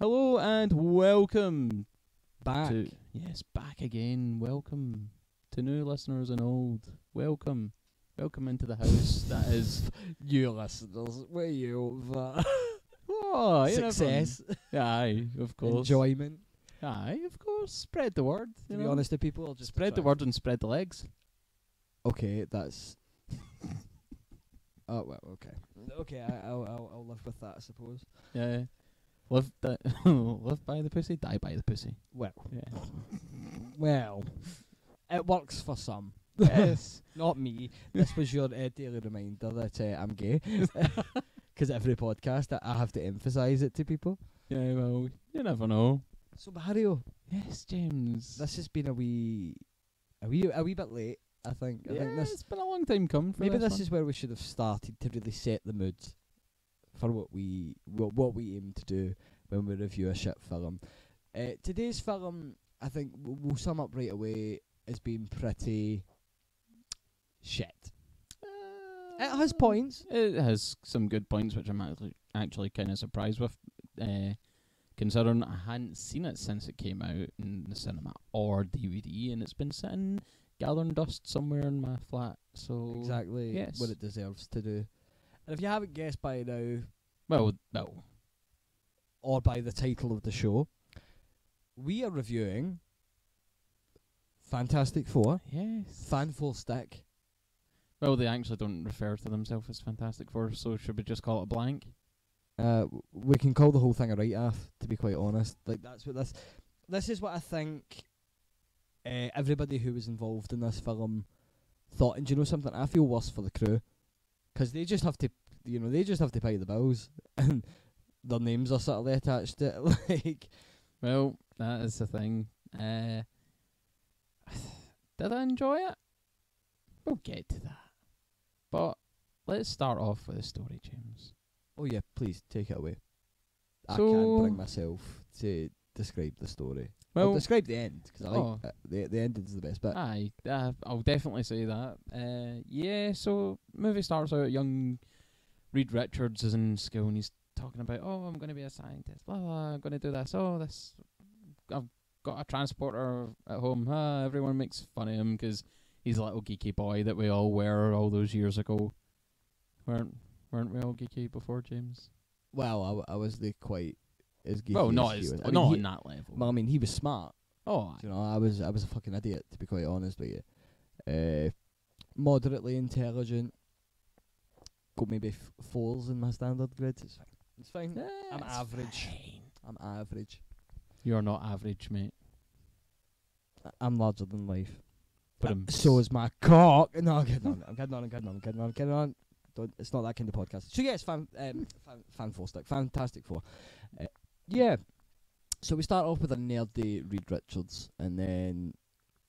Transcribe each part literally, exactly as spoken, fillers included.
Hello and welcome back. To, yes, back again. Welcome to new listeners and old. Welcome. Welcome into the house. That is you listeners. We're you over. Oh, success. You know, aye, of course. Enjoyment. Aye, of course. Spread the word. To know? Be honest to people, I'll just spread the word and spread the legs. Okay, that's... oh, well, okay. Okay, I, I'll, I'll, I'll live with that, I suppose. Yeah. Live, di live by the pussy, die by the pussy. Well, yeah. Well, it works for some. Yes. Not me. This was your uh, daily reminder that uh, I'm gay. Because every podcast I, I have to emphasise it to people. Yeah, well, you never know. So Mario. Yes, James. This has been a wee, a wee, a wee bit late, I think. Yeah, I think this it's been a long time coming. For maybe this, this is where we should have started to really set the mood. For what we what what we aim to do when we review a shit film, uh, today's film I think we'll, we'll sum up right away as being pretty shit. Uh, it has points. It has some good points, which I'm actually actually kind of surprised with, uh, considering I hadn't seen it since it came out in the cinema or D V D, and it's been sitting gathering dust somewhere in my flat. So exactly yes. What it deserves to do. And if you haven't guessed by now, well, no, or by the title of the show, we are reviewing Fantastic Four. Yes. Fanful Stick. Well, they actually don't refer to themselves as Fantastic Four, so should we just call it a blank? Uh, we can call the whole thing a write-off, to be quite honest. Like that's what this. This is what I think. Uh, everybody who was involved in this film thought, and do you know something? I feel worse for the crew. Because they just have to, you know, they just have to pay the bills, and their names are sort of attached to it. Like, well, that is the thing. Uh, did I enjoy it? We'll get to that. But let's start off with a story, James. Oh yeah, please take it away. So I can't bring myself to describe the story. Well, I'll describe the end because oh. I like the the end is the best bit. Aye, uh, I'll definitely say that. Uh, yeah, so movie starts out. Young Reed Richards is in school and he's talking about, oh, I'm going to be a scientist. Blah blah. I'm going to do this. Oh, this. I've got a transporter at home. Ah, everyone makes fun of him because he's a little geeky boy that we all were all those years ago. Weren't weren't we all geeky before, James? Well, I w I was the quite. As geeky well, not as, as I mean, not on that level. Well, I mean, he was smart. Oh, you know, I was I was a fucking idiot to be quite honest with you. Uh, moderately intelligent. Got maybe f fours in my standard grades. It's fine. It's fine. Yeah, I'm it's average. Fine. I'm average. You are not average, mate. I'm larger than life. But uh, so is my cock. No, I'm kidding on. I'm kidding on. I'm kidding on. I'm kidding on. I'm kidding on. Don't, it's not that kind of podcast. So yes, fan um, fan, fan four stick, Fantastic Four. Uh, Yeah, so we start off with a nerdy Reed Richards, and then,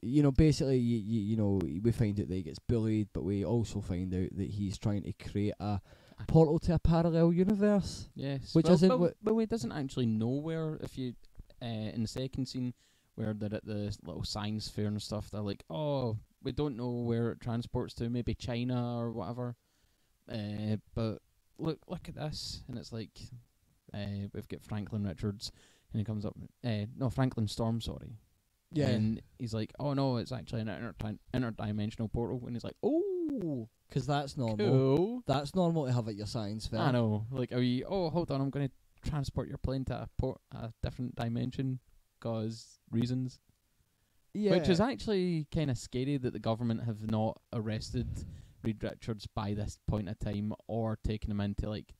you know, basically, you, you, you know, we find out that he gets bullied, but we also find out that he's trying to create a portal to a parallel universe. Yes, which well, isn't well, well, he doesn't actually know where, if you, uh, in the second scene, where they're at the little science fair and stuff, they're like, oh, we don't know where it transports to, maybe China or whatever, uh, but look, look at this, and it's like... Uh, we've got Franklin Richards, and he comes up. Uh, no, Franklin Storm, sorry. Yeah. And he's like, "Oh no, it's actually an inter interdimensional portal." And he's like, "Oh, because that's normal. Cool. That's normal to have at your science fair." I know. Like, are you? Oh, hold on, I'm going to transport your plane to a port a different dimension, cause reasons. Yeah. Which is actually kind of scary that the government have not arrested Reed Richards by this point of time, or taken him into like.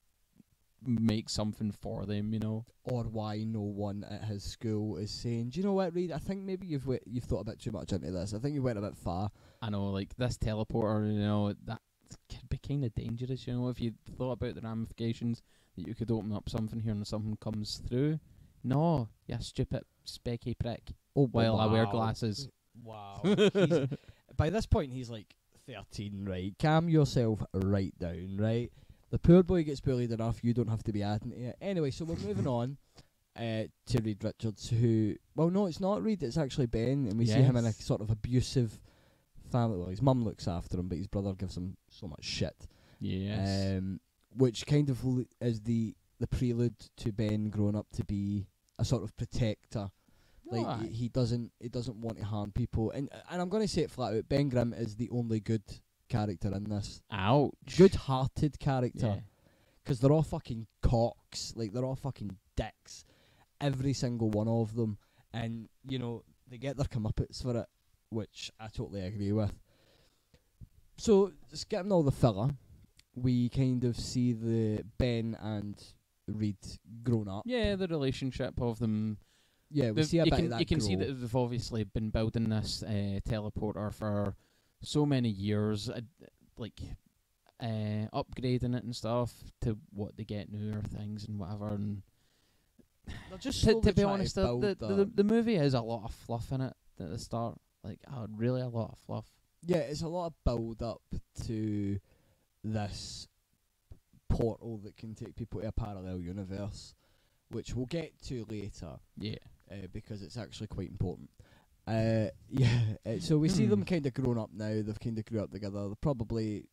Make something for them, you know, or why no one at his school is saying, do you know what, Reed? I think maybe you've w you've thought a bit too much into this. I think you went a bit far. I know, like this teleporter, you know, that could be kind of dangerous, you know, if you thought about the ramifications that you could open up something here and something comes through. No, you stupid specky prick. Oh, while wow. I wear glasses. Wow. He's, by this point, he's like thirteen, right? Calm yourself right down, right? The poor boy gets bullied enough, you don't have to be adding to it. Anyway, so we're moving on uh, to Reed Richards, who... Well, no, it's not Reed, it's actually Ben, and we yes. see him in a sort of abusive family. Well, his mum looks after him, but his brother gives him so much shit. Yes. Um, which kind of is the, the prelude to Ben growing up to be a sort of protector. Like no, he, he doesn't he doesn't want to harm people. And and I'm going to say it flat out, Ben Grimm is the only good character in this. Ouch. Good-hearted character. Because yeah. they're all fucking cocks. Like, they're all fucking dicks. Every single one of them. And, you know, they get their comeuppance for it, which I totally agree with. So, skipping all the filler, we kind of see the Ben and Reed grown up. Yeah, the relationship of them. Yeah, we the, see a bit can, of that You can grow. see that they've obviously been building this uh, teleporter for so many years, uh, like uh, upgrading it and stuff to what they get newer things and whatever. And just to, to be honest, to the, the, the, the movie has a lot of fluff in it at the start. Like, oh, really a lot of fluff. Yeah, it's a lot of build-up to this portal that can take people to a parallel universe, which we'll get to later. Yeah. Uh, because it's actually quite important. Uh, yeah, uh, so we see them kind of grown up now. They've kind of grew up together. They're probably...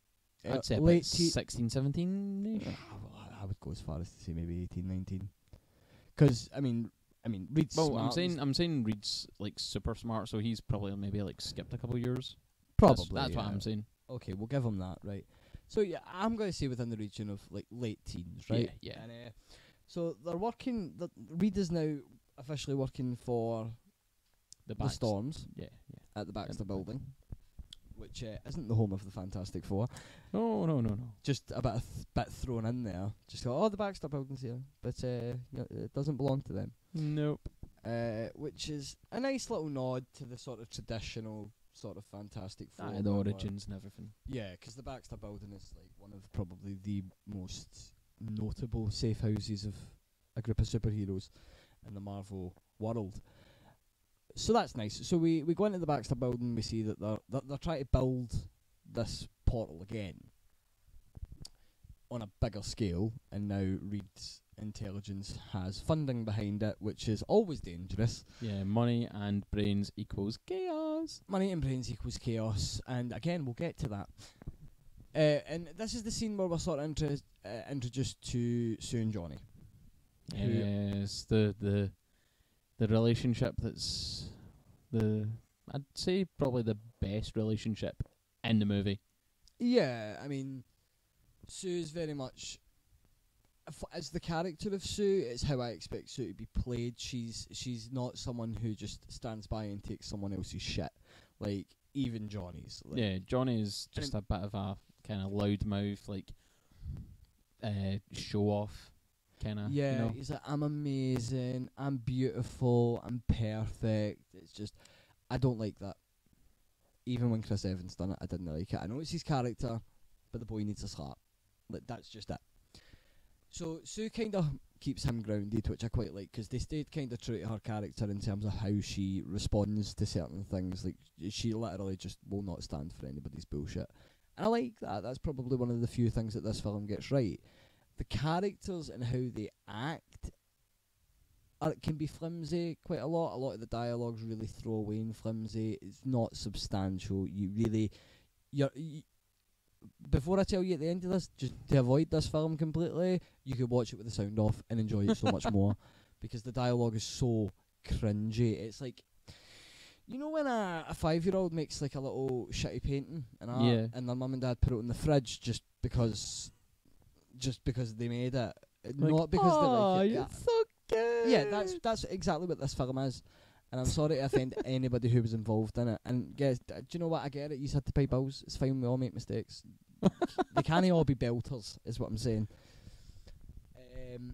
Uh, I'd say late sixteen, seventeen-ish. Uh, well, I would go as far as to say maybe eighteen, nineteen. Because, I mean... I mean, Reed's well, smart. I'm saying, I'm saying Reed's, like, super smart, so he's probably maybe, like, skipped a couple of years. Probably, That's, that's yeah. what I'm saying. Okay, we'll give him that, right. So, yeah, I'm going to say within the region of, like, late teens, right? Yeah, yeah. And, uh, so, they're working... Th Reed is now officially working for the, the Storms yeah, yeah. at the Baxter yeah. Building, which uh, isn't the home of the Fantastic Four. No, no, no, no. Just a bit, a th bit thrown in there. Just go, oh, the Baxter Building's here, but uh, you know, it doesn't belong to them. Nope. Uh, which is a nice little nod to the sort of traditional sort of Fantastic Four. Ah, the origins and everything. Yeah, because the Baxter Building is like one of probably the most notable safe houses of a group of superheroes in the Marvel world. So that's nice. So we, we go into the Baxter Building, we see that they're, they're, they're trying to build this portal again on a bigger scale, and now Reed's intelligence has funding behind it, which is always dangerous. Yeah, money and brains equals chaos. Money and brains equals chaos, and again, we'll get to that. Uh, and this is the scene where we're sort of intro uh, introduced to Sue and Johnny. Yes, the the the relationship that's the I'd say probably the best relationship in the movie. Yeah, I mean, Sue's very much. As the character of Sue, it's how I expect Sue to be played. She's she's not someone who just stands by and takes someone else's shit, like even Johnny's. Like yeah, Johnny's just a bit of a kind of loudmouth, like uh, show off kind of. Yeah, you know? He's like, I'm amazing, I'm beautiful, I'm perfect. It's just, I don't like that. Even when Chris Evans done it, I didn't like it. I know it's his character, but the boy needs a slap. Like that's just it. So Sue kind of keeps him grounded, which I quite like, because they stayed kind of true to her character in terms of how she responds to certain things. Like, she literally just will not stand for anybody's bullshit. And I like that. That's probably one of the few things that this film gets right. The characters and how they act are, can be flimsy quite a lot. A lot of the dialogue's really throwaway and flimsy. It's not substantial. You really... you're. You, Before I tell you at the end of this, just to avoid this film completely, you could watch it with the sound off and enjoy it so much more, because the dialogue is so cringy. It's like, you know when a, a five-year-old makes like a little shitty painting and art, yeah. and their mum and dad put it in the fridge just because, just because they made it, like, not because oh, they like it. It's so good. Yeah, that's that's exactly what this film is. And I'm sorry to offend anybody who was involved in it. And guess, do you know what? I get it. You had to pay bills. It's fine. We all make mistakes. They can't all be belters, is what I'm saying. Um,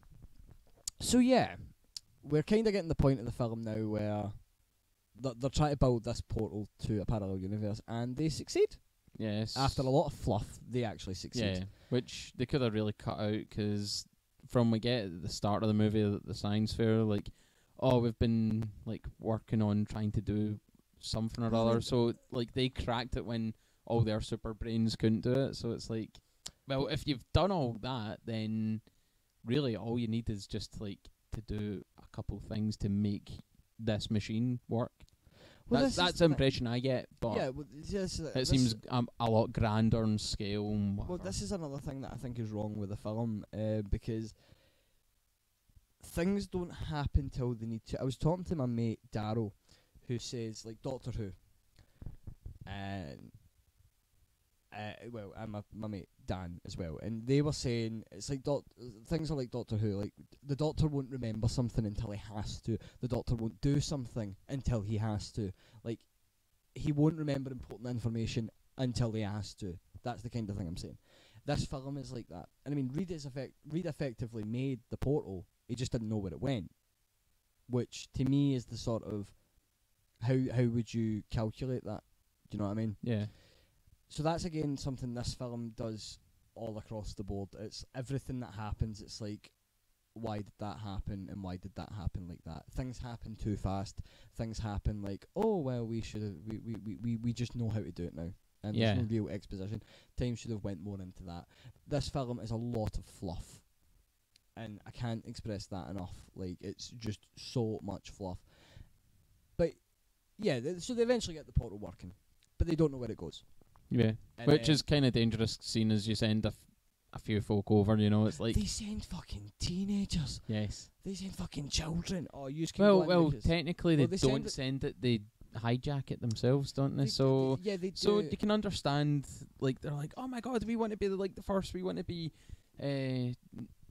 so, yeah. We're kind of getting the point of the film now where they're, they're trying to build this portal to a parallel universe, and they succeed. Yes. After a lot of fluff, they actually succeed. Yeah, which they could have really cut out, because from we get at the start of the movie, at the science fair, like... oh, we've been, like, working on trying to do something or other. So, like, they cracked it when all their super brains couldn't do it. So it's like, well, if you've done all that, then really all you need is just, like, to do a couple things to make this machine work. Well, that's that's the impression I get, but yeah, well, yes, uh, it seems um, a lot grander in scale. And well, this is another thing that I think is wrong with the film, uh, because... things don't happen till they need to. I was talking to my mate Darryl, who says like Doctor Who, and uh, well, and my my mate Dan as well, and they were saying it's like doc things are like Doctor Who. Like the Doctor won't remember something until he has to. The Doctor won't do something until he has to. Like he won't remember important information until he has to. That's the kind of thing I'm saying. This film is like that, and I mean, Reed is effect Reed effectively made the portal. He just didn't know where it went, which to me is the sort of how how would you calculate that? Do you know what I mean? Yeah. So that's again something this film does all across the board. It's everything that happens. It's like, why did that happen and why did that happen like that? Things happen too fast. Things happen like, oh well, we should we we we we we just know how to do it now. And yeah. There's no real exposition. Time should have went more into that. This film is a lot of fluff, and I can't express that enough. Like it's just so much fluff. But yeah, they, so they eventually get the portal working, but they don't know where it goes. Yeah, and which uh, is kind of dangerous, seeing as you send a, f a few folk over. You know, it's like they send fucking teenagers. Yes, they send fucking children. Oh, you just well, well, images. Technically well, they, they don't send it. Send it they hijack it themselves, don't they? they so they, yeah, they so you can understand, like they're like, oh my god, we want to be like the first, we want to be uh,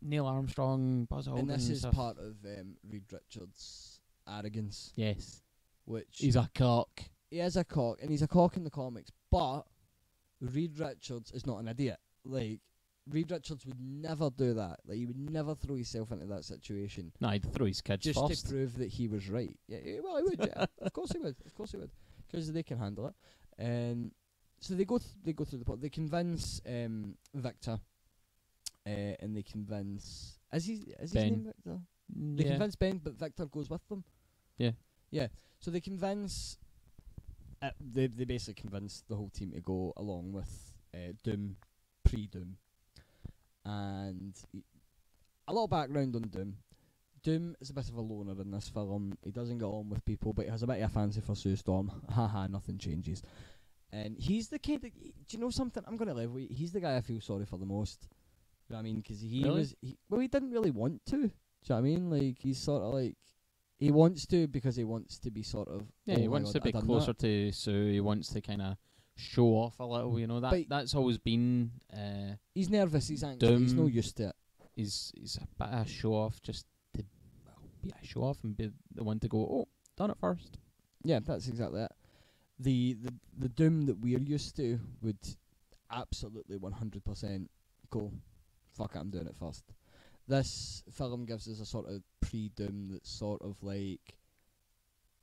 Neil Armstrong, Buzz Aldrin, and this and is stuff. Part of um, Reed Richards' arrogance. Yes, which he's a cock. He is a cock, and he's a cock in the comics. But Reed Richards is not an idiot. Like Reed Richards would never do that. Like he would never throw himself into that situation. No, he'd throw his kids just first. Just to prove that he was right. Yeah, well, he would. Yeah. Of course he would. Of course he would. Because they can handle it. Um, so they go. Th they go through the plot. They convince um, Victor, uh, and they convince. Is he? Is his name Victor? Mm, they yeah. convince Ben, but Victor goes with them. Yeah. Yeah. So they convince. Uh, they they basically convince the whole team to go along with uh, Doom, pre-Doom. And he, a little background on Doom. Doom is a bit of a loner in this film. He doesn't get on with people, but he has a bit of a fancy for Sue Storm. Haha, nothing changes. And he's the kid that, do you know something? I'm going to live with you. He's the guy I feel sorry for the most. You know what I mean? Because he really? was, he, well, he didn't really want to. Do you know what I mean? Like, he's sort of like, he wants to because he wants to be sort of. Yeah, oh he wants God, to be closer that. to Sue. He wants to kind of show off a little, you know, that but that's always been uh, he's nervous, he's angry, Doom. He's no used to it. He's he's a bit of a show off, just to be a show off and be the one to go, oh, done it first. Yeah, that's exactly it. The the, the Doom that we're used to would absolutely one hundred percent go, fuck it, I'm doing it first. This film gives us a sort of pre-Doom that's sort of like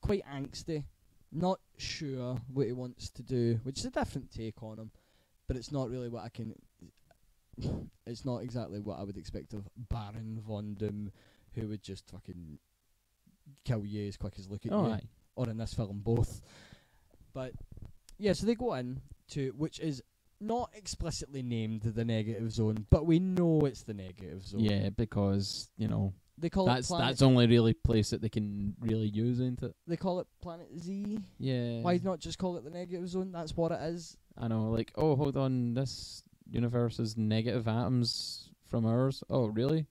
quite angsty. Not sure what he wants to do, which is a different take on him, but it's not really what I can. It's not exactly what I would expect of Baron Von Doom, who would just fucking kill you as quick as look at oh you, aye. or in this film both. But yeah, so they go in to which is not explicitly named the negative zone, but we know it's the negative zone. Yeah, because you know. They call that's it that's only really place that they can really use, isn't it? They call it Planet Z. Yeah. Why not just call it the negative zone? That's what it is. I know, like, oh, hold on, this universe is negative atoms from ours. Oh, really?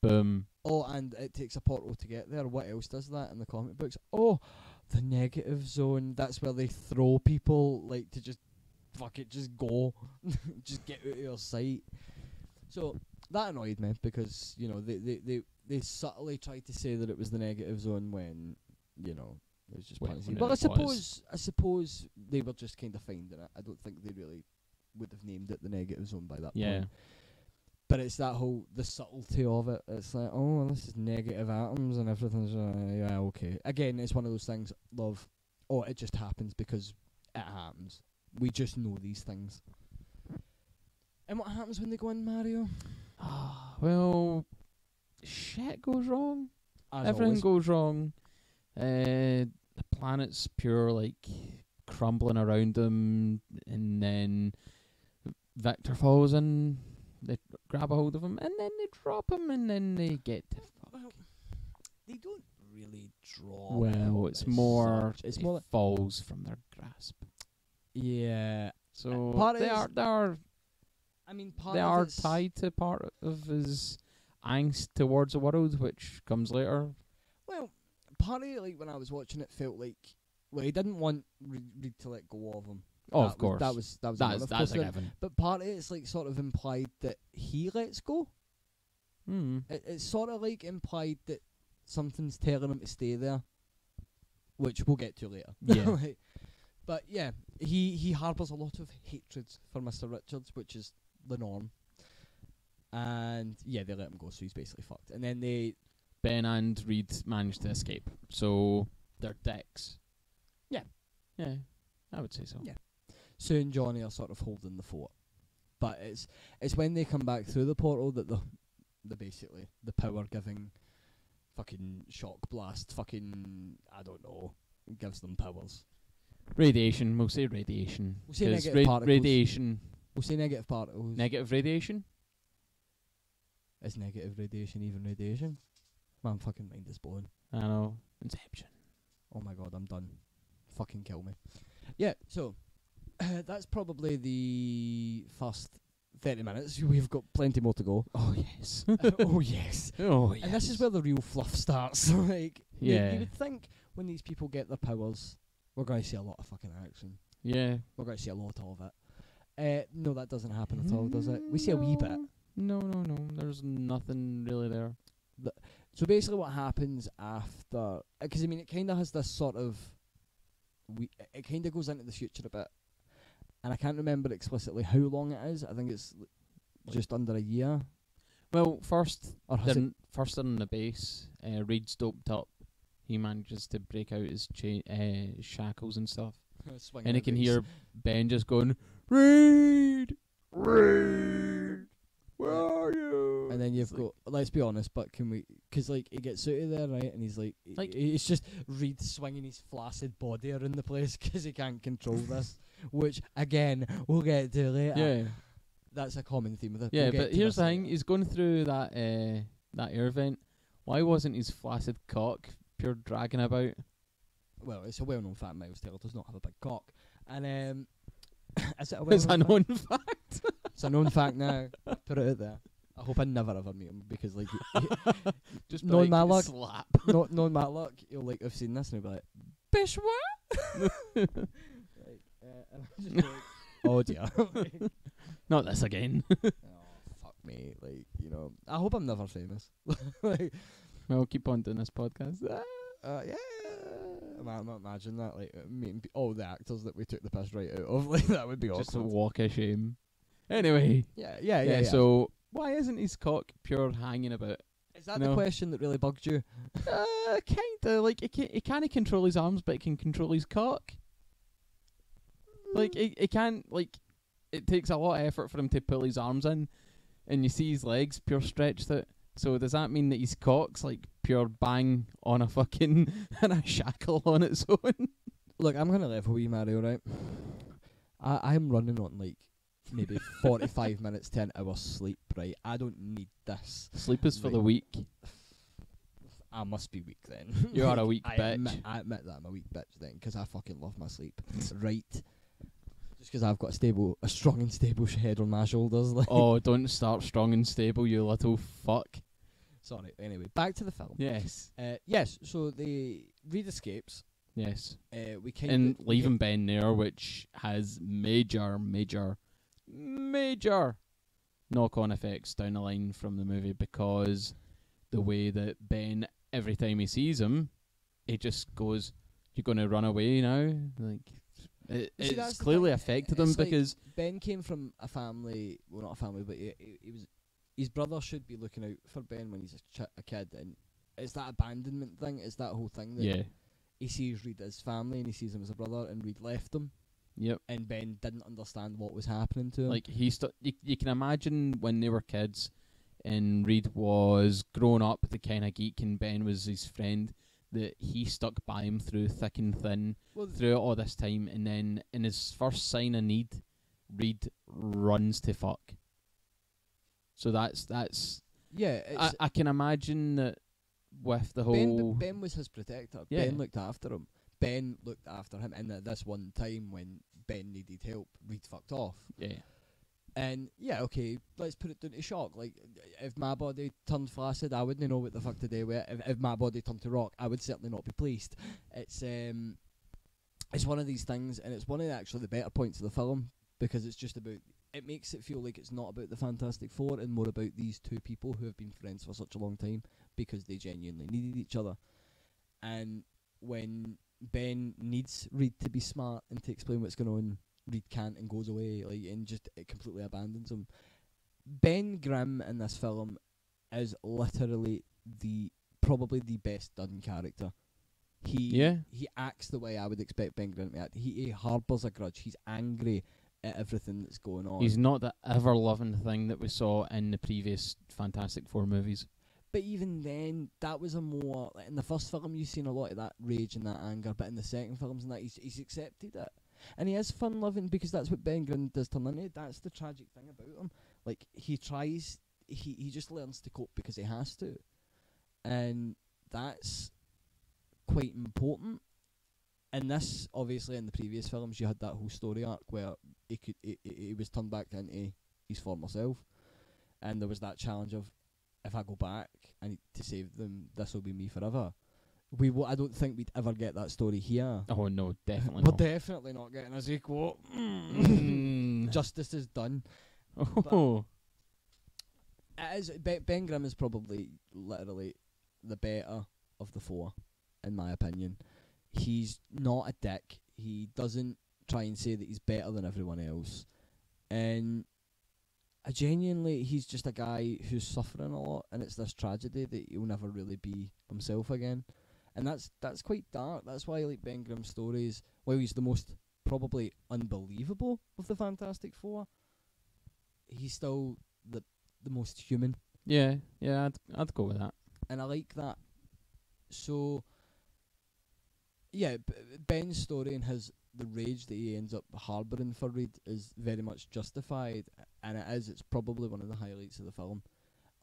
Boom. Oh, and it takes a portal to get there. What else does that in the comic books? Oh, the negative zone. That's where they throw people, like, to just, fuck it, just go. Just get out of your sight. So, that annoyed me, because, you know, they... they, they They subtly tried to say that it was the negative zone when, you know, it was just Planet Z. But I suppose, I suppose they were just kind of finding it. I don't think they really would have named it the negative zone by that yeah. point. But it's that whole, the subtlety of it. It's like, oh, this is negative atoms and everything's, uh, yeah, okay. Again, it's one of those things, love, oh, it just happens because it happens. We just know these things. And what happens when they go in, Mario? Ah, well... Shit goes wrong. As Everything always. goes wrong. Uh, the planet's pure, like, crumbling around them, and then Victor falls in. They grab a hold of him, and then they drop him, and then they get to fuck. Well, they don't really drop. Well, it's, it's more. It's it more like falls from their grasp. Yeah. So they are. They are. I mean, part they of are tied to part of his. angst towards the world, which comes later. Well, partly, like, when I was watching it, felt like, well, he didn't want Reed to let go of him. Oh, that of course. Was, that was that, that was that's a given. But partly, it's like sort of implied that he lets go. Mm. It, it's sort of like implied that something's telling him to stay there, which we'll get to later. Yeah. Like, but yeah, he he harbours a lot of hatred for Mister Richards, which is the norm. And yeah, they let him go, so he's basically fucked. And then they, Ben and Reed managed to escape, so they're dicks. Yeah, yeah, I would say so. Yeah, Sue and Johnny are sort of holding the fort, but it's it's when they come back through the portal that the the basically the power giving fucking shock blast, fucking I don't know, gives them powers. Radiation. We'll say radiation. We'll say negative ra particles. Radiation. We'll say negative particles. Negative radiation. Is negative radiation even radiation? Man, fucking mind is blown. I know. Inception. Oh my god, I'm done. Fucking kill me. Yeah, so, uh, that's probably the first thirty minutes. We've got plenty more to go. Oh, yes. uh, oh, yes. Oh, yes. And this is where the real fluff starts. Like, yeah. You, you would think when these people get their powers, we're going to see a lot of fucking action. Yeah. We're going to see a lot of it. Uh, no, that doesn't happen at all, does it? We see no. a wee bit. No, no, no. There's nothing really there. The, so basically what happens after... Because, I mean, it kind of has this sort of... we It kind of goes into the future a bit. And I can't remember explicitly how long it is. I think it's like just under a year. Well, first, or they're, first they're in the base. Uh, Reed's doped up. He manages to break out his cha uh, shackles and stuff. And he can base. hear Ben just going, Reed! Reed! Where are you? And then you've it's got, like, let's be honest, but can we, because, like, he gets out of there, right, and he's like, like it's just Reed swinging his flaccid body around the place because he can't control this, which, again, we'll get to later. Yeah. That's a common theme with it. Yeah, we'll but here's the thing, later. He's going through that, uh, that air vent. Why wasn't his flaccid cock pure dragging about? Well, it's a well-known fact, Miles Taylor does not have a big cock. And, um, is it a well-known It's a known fact. fact? It's a known fact now. Put it out there. I hope I never ever meet him because, like, just knowing my luck, slap. Not knowing my luck, you'll like I've seen this and I'll be like, "Bish what?" Like, uh, and I'm just like, "Oh dear, like, not this again." Oh fuck me, like you know. I hope I'm never famous. Like, well, keep on doing this podcast. Uh, yeah. Imagine that, like meeting all the actors that we took the piss right out of. Like that would be awesome. Just awkward. A walk of shame. Anyway, yeah, yeah, yeah, yeah. So why isn't his cock pure hanging about? Is that no. the question that really bugged you? uh, kinda. Like he can, he can't control his arms, but he can control his cock. Like it, it can't. Like it takes a lot of effort for him to pull his arms in, and you see his legs pure stretched out. So does that mean that his cock's like pure bang on a fucking and a shackle on its own? Look, I'm gonna level you, Mario. Right? I I'm running on like. Maybe forty-five minutes to an hour sleep, right? I don't need this. Sleep is for right. the weak. I must be weak then. You are a weak I bitch. Admit, I admit that I'm a weak bitch then, because I fucking love my sleep. Right. Just because I've got a stable, a strong and stable head on my shoulders. Like. Oh, don't start strong and stable, you little fuck. Sorry. Anyway, back to the film. Yes. Uh, yes. So the Reed escapes. Yes. Uh, we can. And leaving Ben there, which has major, major. major knock-on effects down the line from the movie because the way that Ben, every time he sees him, it just goes, you're going to run away now? Like, it, See, it's clearly affected it's him like because... Ben came from a family, well, not a family, but he, he, he was, his brother should be looking out for Ben when he's a, ch a kid, and it's that abandonment thing, it's that whole thing that yeah. he sees Reed as family and he sees him as a brother, and Reed left him. Yep. And Ben didn't understand what was happening to him. Like, he st you, you can imagine when they were kids and Reed was grown up, the kind of geek, and Ben was his friend, that he stuck by him through thick and thin, well, throughout all this time. And then in his first sign of need, Reed runs to fuck. So that's... that's yeah. It's I, I can imagine that with the whole... Ben, Ben was his protector. Yeah. Ben looked after him. Ben looked after him, and at this one time when Ben needed help, Reed fucked off. Yeah. And yeah, okay, let's put it down to shock. Like, if my body turned flaccid, I wouldn't know what the fuck to do with it. If, if my body turned to rock, I would certainly not be pleased. It's um, it's one of these things, and it's one of the, actually the better points of the film, because it's just about, it makes it feel like it's not about the Fantastic Four and more about these two people who have been friends for such a long time because they genuinely needed each other. And when Ben needs Reed to be smart and to explain what's going on, Reed can't and goes away, like, and just it completely abandons him. Ben Grimm in this film is literally the probably the best done character. He yeah. he acts the way I would expect Ben Grimm to act. He, he harbours a grudge. He's angry at everything that's going on. He's not the ever-loving thing that we saw in the previous Fantastic Four movies. But even then, that was a more... Like, in the first film, you've seen a lot of that rage and that anger, but in the second films and that, he's, he's accepted it. And he is fun-loving, because that's what Ben Grimm does turn into. That's the tragic thing about him. Like, he tries... He, he just learns to cope because he has to. And that's quite important. And this, obviously, in the previous films, you had that whole story arc where he, could, he, he was turned back into his former self. And there was that challenge of, if I go back and to save them, this will be me forever. We w I don't think we'd ever get that story here. Oh no, definitely not. We're definitely not getting a sequel. Mm. Justice is done. Oh. It is, Ben Grimm is probably literally the better of the four, in my opinion. He's not a dick. He doesn't try and say that he's better than everyone else. And I genuinely, he's just a guy who's suffering a lot, and it's this tragedy that he'll never really be himself again. And that's that's quite dark. That's why I like Ben Grimm's stories. While he's the most probably unbelievable of the Fantastic Four, he's still the the most human. Yeah, yeah, I'd I'd go with that. And I like that. So, yeah, b Ben's story and his the rage that he ends up harbouring for Reed is very much justified, and it is. It's probably one of the highlights of the film.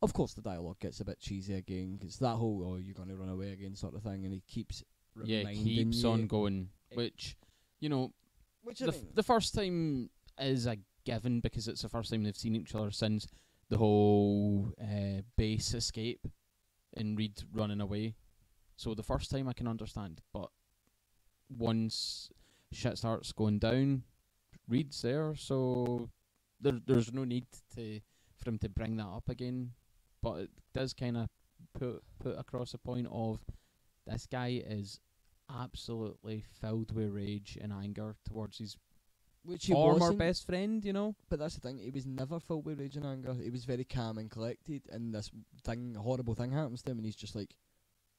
Of course, the dialogue gets a bit cheesy again, because that whole "oh, you're going to run away again" sort of thing, and he keeps reminding yeah, keeps you on going, which you know, which the, the first time is a given because it's the first time they've seen each other since the whole uh, base escape and Reed running away. So the first time I can understand, but once shit starts going down, Reed's there, so there there's no need to for him to bring that up again. But it does kind of put put across a point of this guy is absolutely filled with rage and anger towards his Which he former wasn't, best friend, you know. But that's the thing; he was never filled with rage and anger. He was very calm and collected. And this thing, horrible thing, happens to him, and he's just like,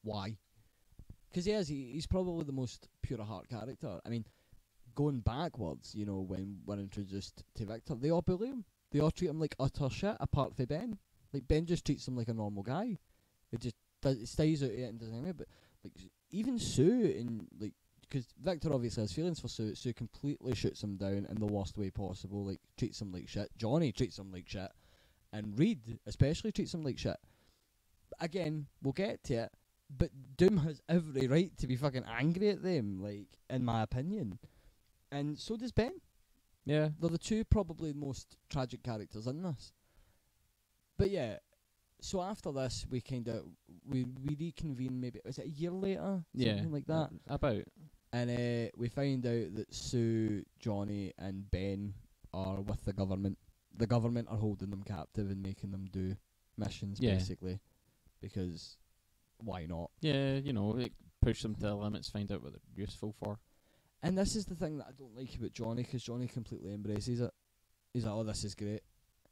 "Why?" Because he is. He, he's probably the most pure heart character. I mean, going backwards, you know, when we're introduced to Victor, they all bully him. They all treat him like utter shit, apart from Ben. Like, Ben just treats him like a normal guy. It just does, it stays out of it and doesn't anything. But, like, even Sue, and, like, because Victor obviously has feelings for Sue, Sue completely shoots him down in the worst way possible, like, treats him like shit. Johnny treats him like shit. And Reed, especially, treats him like shit. Again, we'll get to it, but Doom has every right to be fucking angry at them, like, in my opinion. And so does Ben. Yeah, they're the two probably most tragic characters in this. But yeah, so after this, we kind of we we reconvene. Maybe was it a year later? Yeah, something like that. About. And uh, we find out that Sue, Johnny, and Ben are with the government. The government are holding them captive and making them do missions, yeah. basically, because why not? Yeah, you know, like, push them to the limits, find out what they're useful for. And this is the thing that I don't like about Johnny, because Johnny completely embraces it. He's like, "Oh, this is great,"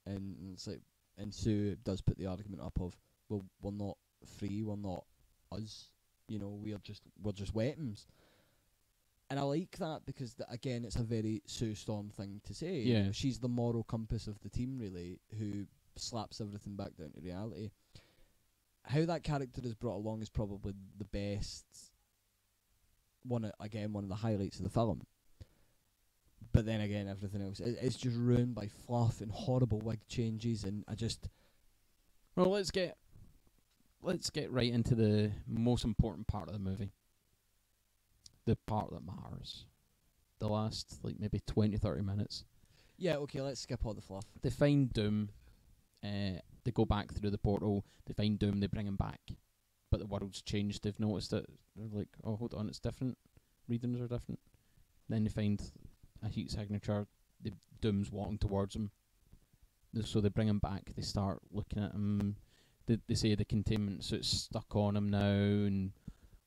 and, and it's like, and Sue does put the argument up of, "Well, we're not free, we're not us, you know, we're just we're just weapons." And I like that because th again, it's a very Sue Storm thing to say. Yeah, you know, she's the moral compass of the team, really, who slaps everything back down to reality. How that character is brought along is probably the best. One of, again, one of the highlights of the film. But then again, everything else it, it's just ruined by fluff and horrible wig changes, and I just. Well, let's get let's get right into the most important part of the movie. The part that matters. The last, like, maybe twenty, thirty minutes. Yeah, okay, let's skip all the fluff. They find Doom, uh, they go back through the portal, they find Doom, they bring him back. But the world's changed, they've noticed it. They're like, oh, hold on, it's different. Readings are different. Then they find a heat signature, the Doom's walking towards him. So they bring him back, they start looking at him. They, they say the containment suit's stuck on him now, and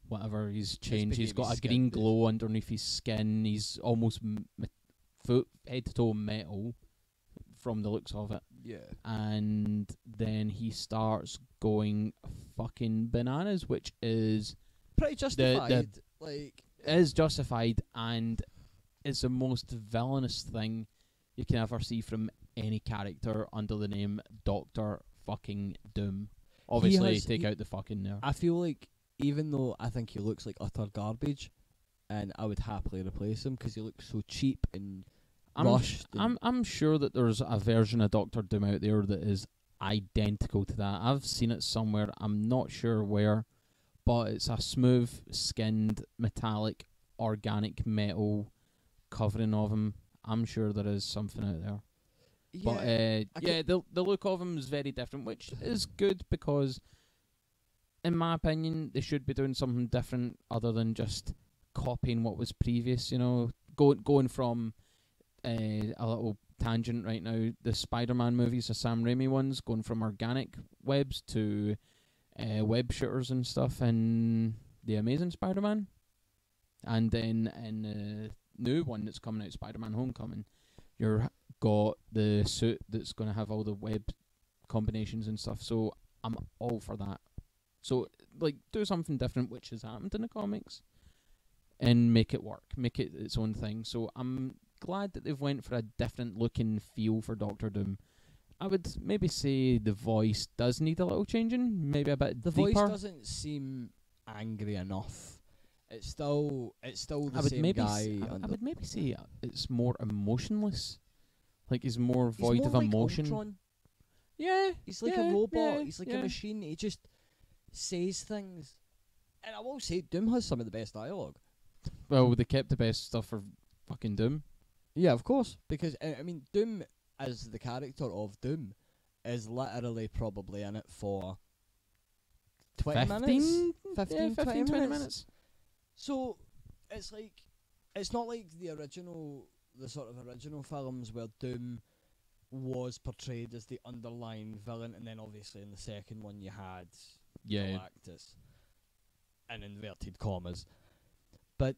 whatever, he's changed. He's got a green glow underneath his skin. He's almost m foot, head to toe metal from the looks of it. Yeah. And then he starts going fucking bananas, which is pretty justified. The, the like is justified, and it's the most villainous thing you can ever see from any character under the name Doctor Fucking Doom. Obviously, has, take he, out the fucking there. I feel like, even though I think he looks like utter garbage, and I would happily replace him because he looks so cheap and I'm rushed. And I'm I'm sure that there's a version of Doctor Doom out there that is identical to that. I've seen it somewhere. I'm not sure where, but it's a smooth-skinned, metallic, organic metal covering of him. I'm sure there is something out there. Yeah, but uh, yeah, the the look of him is very different, which is good because, in my opinion, they should be doing something different other than just copying what was previous. You know, going going from uh, a little tangent right now. The Spider-Man movies, the Sam Raimi ones, going from organic webs to uh, web shooters and stuff, and the Amazing Spider-Man, and then in the new one that's coming out, Spider-Man: Homecoming, you're got the suit that's going to have all the web combinations and stuff, so I'm all for that. So, like, do something different, which has happened in the comics, and make it work, make it its own thing. So I'm glad that they've went for a different look and feel for Doctor Doom. I would maybe say the voice does need a little changing, maybe a bit the deeper. The voice doesn't seem angry enough. It's still, it's still the I would same maybe guy. I, I would maybe say it's more emotionless. Like, he's more void he's more of like emotion. Ultron. Yeah. He's like yeah, a robot. Yeah, he's like yeah. a machine. He just says things. And I will say, Doom has some of the best dialogue. Well, they kept the best stuff for fucking Doom. Yeah, of course. Because, uh, I mean, Doom, as the character of Doom, is literally probably in it for twenty fifteen minutes? fifteen, yeah, fifteen, twenty, twenty minutes. minutes. So, it's like, it's not like the original... the sort of original films where Doom was portrayed as the underlying villain, and then obviously in the second one you had yeah. Galactus and inverted commas. But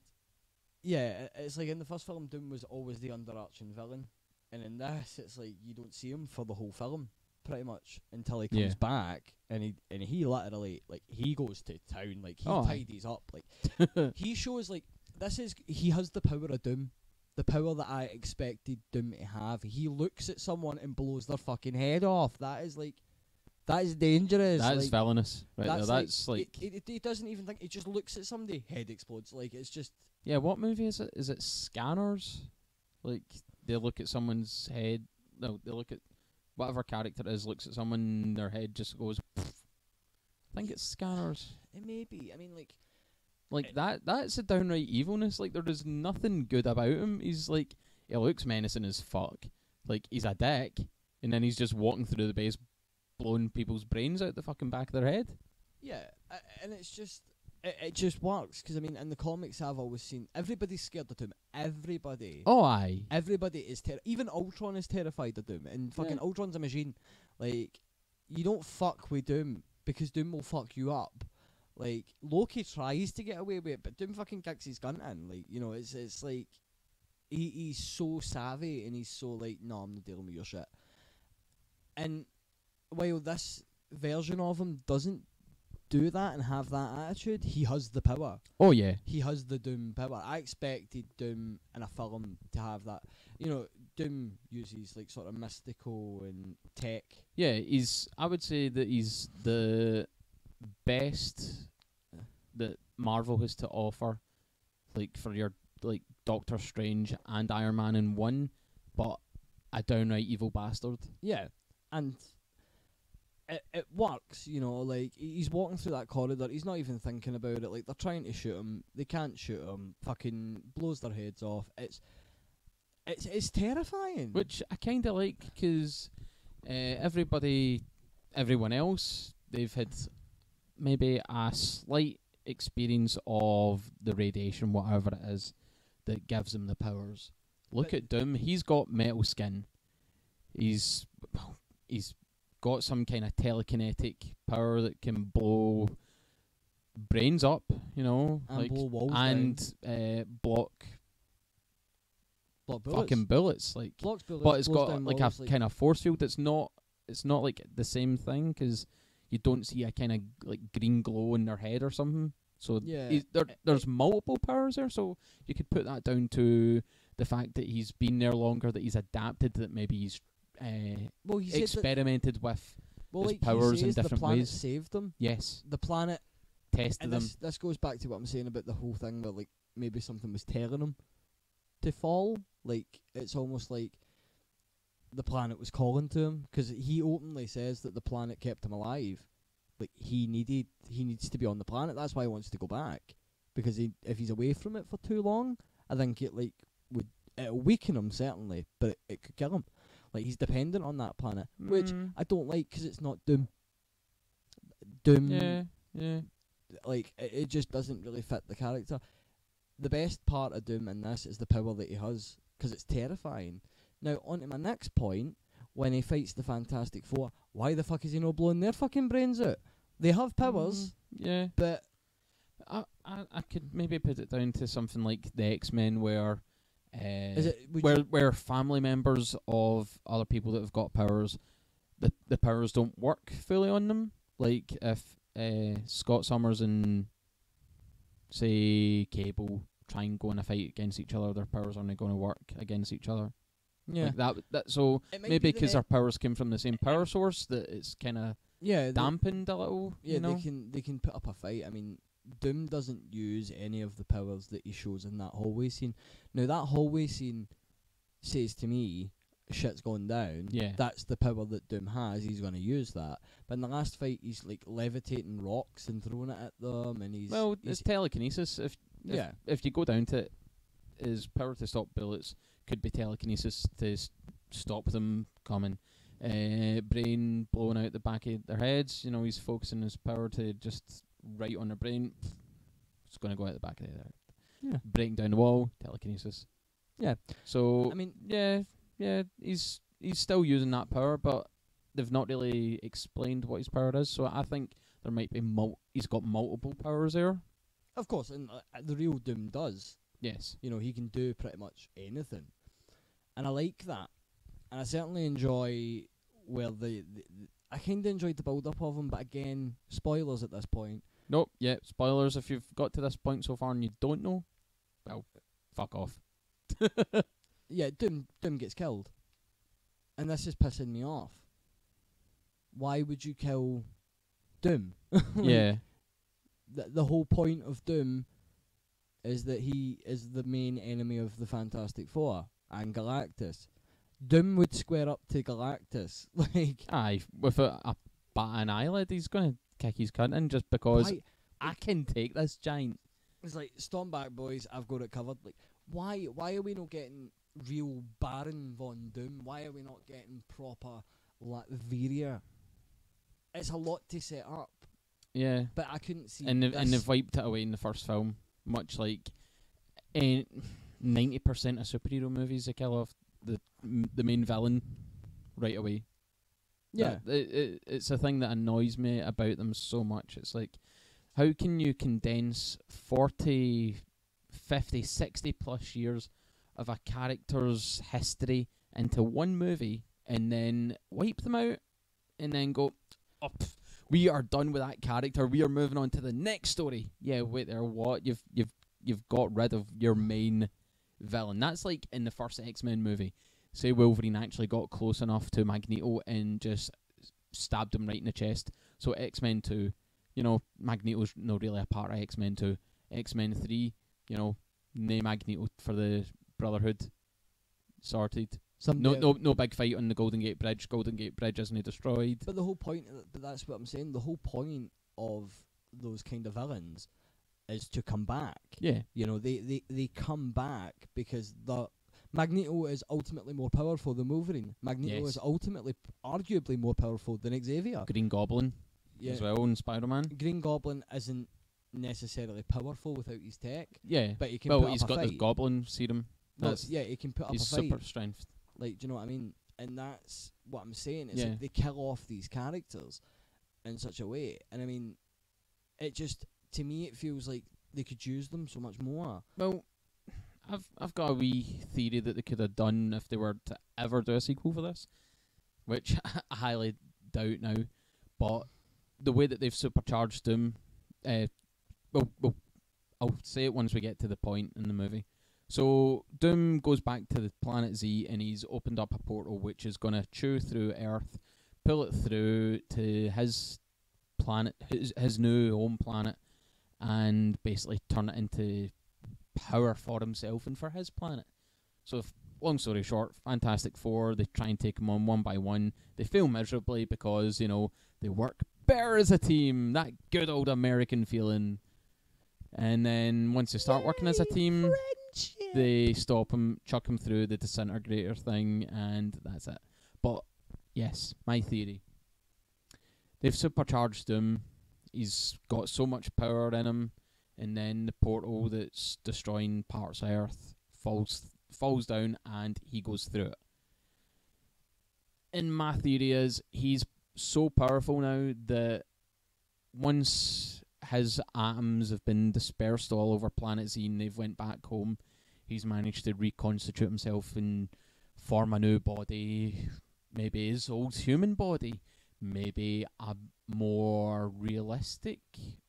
yeah, it's like in the first film Doom was always the underarching villain, and in this it's like you don't see him for the whole film pretty much until he comes yeah. back, and he and he literally like he goes to town, like he oh, tidies up, like he shows like this is he has the power of Doom. The power that I expected Doom to have. He looks at someone and blows their fucking head off. That is like, that is dangerous. That is like, villainous. Right that's, there. that's like, like it, it, it doesn't even think. It just looks at somebody, head explodes. Like it's just. Yeah, what movie is it? Is it Scanners? Like they look at someone's head. No, they look at whatever character it is. Looks at someone, their head just goes. Pff. I think it's Scanners. It may be. I mean, like. Like, that, that's a downright evilness. Like, there is nothing good about him. He's, like, he looks menacing as fuck. Like, he's a dick. And then he's just walking through the base, blowing people's brains out the fucking back of their head. Yeah, uh, and it's just, it, it just works. Because, I mean, in the comics I've always seen, everybody's scared of Doom. Everybody. Oh, aye. Everybody is terrified. Even Ultron is terrified of Doom. And fucking yeah. Ultron's a machine. Like, you don't fuck with Doom, because Doom will fuck you up. Like, Loki tries to get away with it, but Doom fucking kicks his gun in. Like, you know, it's it's like, he he's so savvy, and he's so like, no, I'm not dealing with your shit. And while this version of him doesn't do that and have that attitude, he has the power. Oh, yeah. He has the Doom power. I expected Doom in a film to have that. You know, Doom uses, like, sort of mystical and tech. Yeah, he's, I would say that he's the... best that Marvel has to offer, like for your like Doctor Strange and Iron Man in one, but a downright evil bastard. Yeah, and it it works, you know. Like he's walking through that corridor, he's not even thinking about it. Like they're trying to shoot him, they can't shoot him. Fucking blows their heads off. It's It's it's terrifying. Which I kind of like, because uh, everybody, everyone else, they've had maybe a slight experience of the radiation, whatever it is, that gives them the powers. Look but at Doom. He's got metal skin. He's he's got some kind of telekinetic power that can blow brains up, you know, and like, blow walls and down. Uh, block. Block bullets. Fucking bullets, like. Blocks bullets, but it's got like walls, a like kind of force field. It's not. It's not like the same thing, because you don't see a kind of like green glow in their head or something. So yeah, there, there's multiple powers there. So you could put that down to the fact that he's been there longer, that he's adapted, that maybe he's uh, well, he experimented with well, his like powers in different ways. The planet ways. saved them. Yes, the planet tested them. This, this goes back to what I'm saying about the whole thing where like maybe something was telling him to fall. Like, it's almost like the planet was calling to him, because he openly says that the planet kept him alive. Like, he needed, he needs to be on the planet. That's why he wants to go back, because he, if he's away from it for too long, I think it like would it'll weaken him certainly, but it, it could kill him. Like, he's dependent on that planet, mm. which I don't like, because it's not Doom. Doom, yeah, yeah. Like, it, it just doesn't really fit the character. The best part of Doom in this is the power that he has, because it's terrifying. Now, on to my next point, when he fights the Fantastic Four, why the fuck is he not blowing their fucking brains out? They have powers, mm, yeah, but... I, I I could maybe put it down to something like the X-Men, where, uh, is it, where, where family members of other people that have got powers, the, the powers don't work fully on them. Like, if uh, Scott Summers and... say Cable try and go in a fight against each other, their powers aren't going to work against each other. Yeah, like that. That so maybe because their powers came from the same power source, that it's kind of yeah dampened a little. Yeah, you know? they can they can put up a fight. I mean, Doom doesn't use any of the powers that he shows in that hallway scene. Now, that hallway scene says to me, shit's gone down. Yeah, that's the power that Doom has. He's going to use that. But in the last fight, he's like levitating rocks and throwing it at them, and he's well, he's it's telekinesis. If, if yeah, if you go down to it, his power to stop bullets could be telekinesis to st stop them coming. Uh, brain blowing out the back of their heads. You know, he's focusing his power to just right on their brain. It's going to go out the back of their head. Yeah, breaking down the wall, telekinesis. Yeah. So I mean, yeah. Yeah, he's he's still using that power, but they've not really explained what his power is. So I think there might be mul he's got multiple powers there. Of course, and uh, the real Doom does. Yes, you know, he can do pretty much anything, and I like that. And I certainly enjoy well the, the, the I kind of enjoyed the build up of him, but again, spoilers at this point. Nope. Yeah, spoilers. If you've got to this point so far and you don't know, well, fuck off. Yeah, Doom, Doom gets killed. And this is pissing me off. Why would you kill Doom? Like, yeah. The, the whole point of Doom is that he is the main enemy of the Fantastic Four and Galactus. Doom would square up to Galactus. Like, aye, with a, a bat and eyelid, he's going to kick his cunt in just because I, I can take this giant. It's like, storm back, boys, I've got it covered. Like, why, why are we not getting... real Baron Von Doom? Why are we not getting proper Latveria? It's a lot to set up. Yeah, but I couldn't see. And they've, and they've wiped it away in the first film, much like ninety percent of superhero movies. They kill off the m the main villain right away. Yeah, that, it, it, it's a thing that annoys me about them so much. It's like, how can you condense forty, fifty, sixty plus years of a character's history into one movie, and then wipe them out, and then go, oh, pff, we are done with that character. We are moving on to the next story. Yeah, wait there. What you've you've you've got rid of your main villain. That's like in the first X-Men movie. Say Wolverine actually got close enough to Magneto and just stabbed him right in the chest. So X-Men two, you know, Magneto's not really a part of X-Men two. X-Men three, you know, name Magneto for the Brotherhood, sorted. Some no, no, no big fight on the Golden Gate Bridge. Golden Gate Bridge isn't destroyed. But the whole point, but that's what I'm saying. The whole point of those kind of villains is to come back. Yeah, you know, they they they come back because the Magneto is ultimately more powerful than Wolverine. Magneto yes. is ultimately, arguably more powerful than Xavier. Green Goblin yeah. as well in Spider-Man. Green Goblin isn't necessarily powerful without his tech. Yeah, but he can well, put he's up a got fight. This goblin serum. Well, yeah, he can put up a fight. He's super strength. Like, do you know what I mean? And that's what I'm saying. It's yeah. like they kill off these characters in such a way. And I mean, it just, to me, it feels like they could use them so much more. Well, I've I've got a wee theory that they could have done if they were to ever do a sequel for this, which I highly doubt now. But the way that they've supercharged Doom, uh, well, well, I'll say it once we get to the point in the movie. So Doom goes back to the Planet Z and he's opened up a portal which is going to chew through Earth, pull it through to his planet, his, his new home planet, and basically turn it into power for himself and for his planet. So if, long story short, Fantastic Four, they try and take him on one by one. They fail miserably because, you know, they work better as a team, that good old American feeling. And then once they start Yay, working as a team... They stop him, chuck him through the disintegrator thing, and that's it. But, yes, my theory. They've supercharged him. He's got so much power in him. And then the portal that's destroying parts of Earth falls falls down, and he goes through it. And my theory is he's so powerful now that once... his atoms have been dispersed all over Planet Z and they've went back home. He's managed to reconstitute himself and form a new body. Maybe his old human body. Maybe a more realistic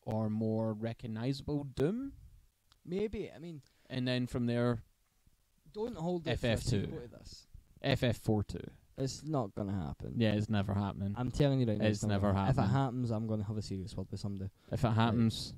or more recognisable Doom. Maybe, I mean... And then from there... Don't hold it F F two. For this. F F forty-two. It's not going to happen. Yeah, it's never happening. I'm telling you right now. It's never happening. If it happens, I'm going to have a serious word with somebody. If it happens,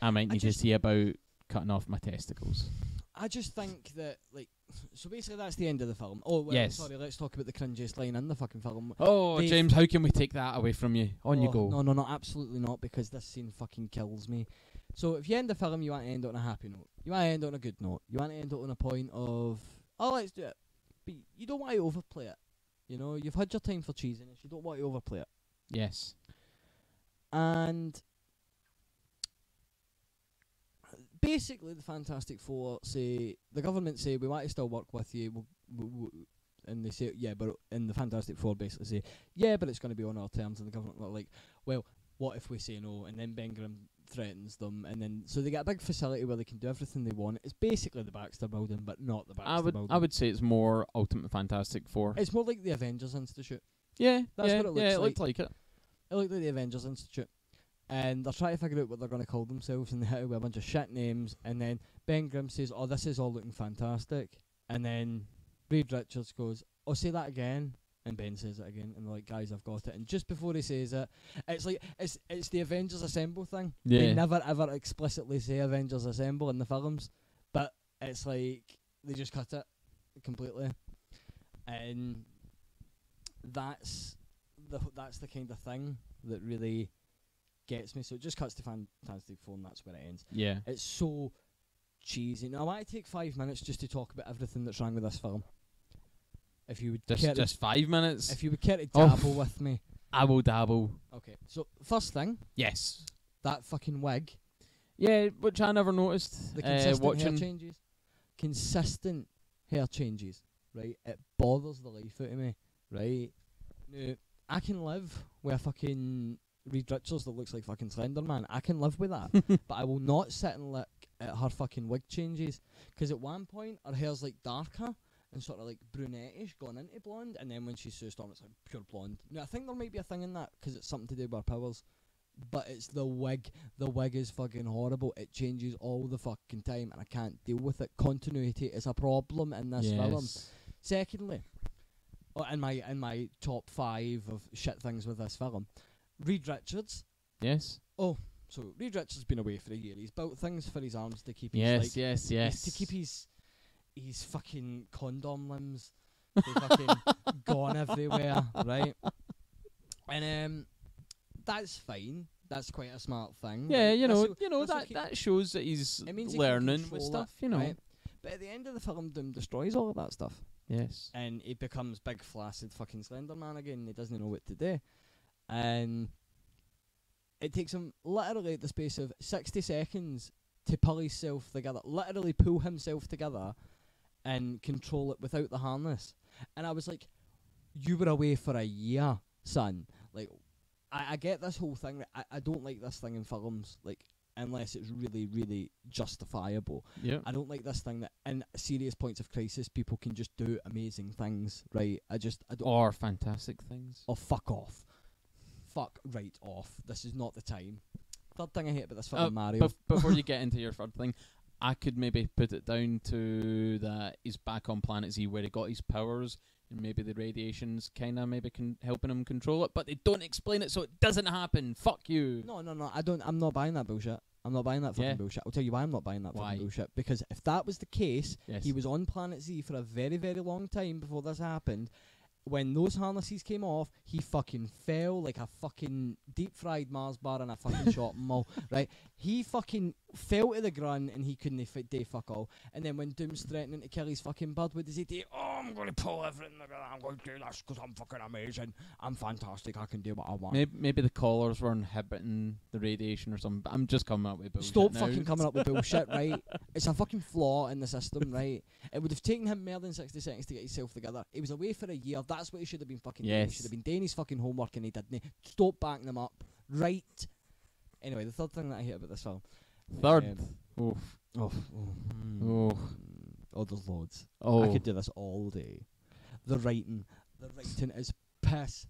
I might need to see about cutting off my testicles. I just think that, like, so basically that's the end of the film. Oh, well, yes. Sorry, let's talk about the cringiest line in the fucking film. Oh, They've James, how can we take that away from you? On oh, you go. No, no, no, absolutely not, because this scene fucking kills me. So if you end the film, you want to end on a happy note. You want to end on a good note. You want to end on a point of, oh, let's do it. But you don't want to overplay it. You know, you've had your time for cheesiness. You don't want to overplay it. Yes. And basically the Fantastic Four say, the government say, we want to still work with you. We'll, we'll, we'll, and they say, yeah, but, and the Fantastic Four basically say, yeah, but it's going to be on our terms. And the government are like, well, what if we say no? And then Ben Grimm threatens them, and then so they get a big facility where they can do everything they want. It's basically the Baxter Building, but not the Baxter I would, Building. I would say it's more Ultimate Fantastic Four. It's more like the Avengers Institute. Yeah, that's yeah, what it looks yeah, it like. Looked like it. It looked like the Avengers Institute, and they're trying to figure out what they're going to call themselves, and they have a bunch of shit names. And then Ben Grimm says, "Oh, this is all looking fantastic," and then Reed Richards goes, "Oh, say that again." And Ben says it again, and they're like, guys, I've got it. And just before he says it, it's like, it's it's the Avengers Assemble thing. Yeah. They never, ever explicitly say Avengers Assemble in the films, but it's like, they just cut it completely. And that's the that's the kind of thing that really gets me. So it just cuts to Fantastic Four, and that's where it ends. Yeah. It's so cheesy. Now, I want to take five minutes just to talk about everything that's wrong with this film. If you would just, just five minutes. If you would care to dabble oh, with me. I will dabble. Okay, so first thing. Yes. That fucking wig. Yeah, which I never noticed. The consistent uh, hair changes. Consistent hair changes, right? It bothers the life out of me, right? Now, I can live with a fucking Reed Richards that looks like fucking Slender Man. I can live with that. But I will not sit and look at her fucking wig changes. Because at one point, her hair's like darker. And sort of like brunettish, going into blonde, and then when she's Sue Storm, it's like pure blonde. Now I think there might be a thing in that because it's something to do with our powers, but it's the wig. The wig is fucking horrible. It changes all the fucking time, and I can't deal with it. Continuity is a problem in this yes. film. Secondly, oh, in my in my top five of shit things with this film, Reed Richards. Yes. Oh, so Reed Richards has been away for a year. He's built things for his arms to keep. Yes, his, like, yes, yes. To keep his. He's fucking condom limbs. They fucking gone everywhere, right? And um, that's fine. That's quite a smart thing. Yeah, right? you know, so, you know that, that shows that he's learning with stuff, it, you know. Right? But at the end of the film, Doom destroys all of that stuff. Yes. And he becomes big, flaccid, fucking Slender Man again. He doesn't know what to do. And it takes him literally the space of sixty seconds to pull himself together, literally pull himself together and control it without the harness. And I was like, you were away for a year, son. Like, I, I get this whole thing. I, I don't like this thing in films, like, unless it's really, really justifiable. Yeah. I don't like this thing that in serious points of crisis, people can just do amazing things, right? I just... I don't or fantastic things. Or fuck off. Fuck right off. This is not the time. Third thing I hate about this film, uh, Mario. Before you get into your third thing, I could maybe put it down to that he's back on Planet Z where he got his powers, and maybe the radiation's kind of maybe con helping him control it, but they don't explain it, so it doesn't happen. Fuck you. No, no, no. I don't. I'm not buying that bullshit. I'm not buying that fucking yeah. bullshit. I'll tell you why I'm not buying that why? fucking bullshit. Because if that was the case, yes. he was on Planet Z for a very, very long time before this happened. When those harnesses came off, he fucking fell like a fucking deep-fried Mars bar in a fucking shopping mall, right? He fucking fell to the ground and he couldn't do fuck all. And then when Doom's threatening to kill his fucking bird, what does he do? Oh, I'm going to pull everything together. I'm going to do this because I'm fucking amazing. I'm fantastic. I can do what I want. Maybe, maybe the collars were inhibiting the radiation or something, but I'm just coming up with bullshit Stop now. fucking coming up with bullshit, right? It's a fucking flaw in the system, right? It would have taken him more than sixty seconds to get himself together. He was away for a year. That's what he should have been fucking yes. doing. He should have been doing his fucking homework and he didn't. Stop backing him up. Right. Anyway, the third thing that I hate about this film. Third. Um, oof. Oof. Oh. Oh. Oh, there's loads. Oh. I could do this all day. The writing. The writing is piss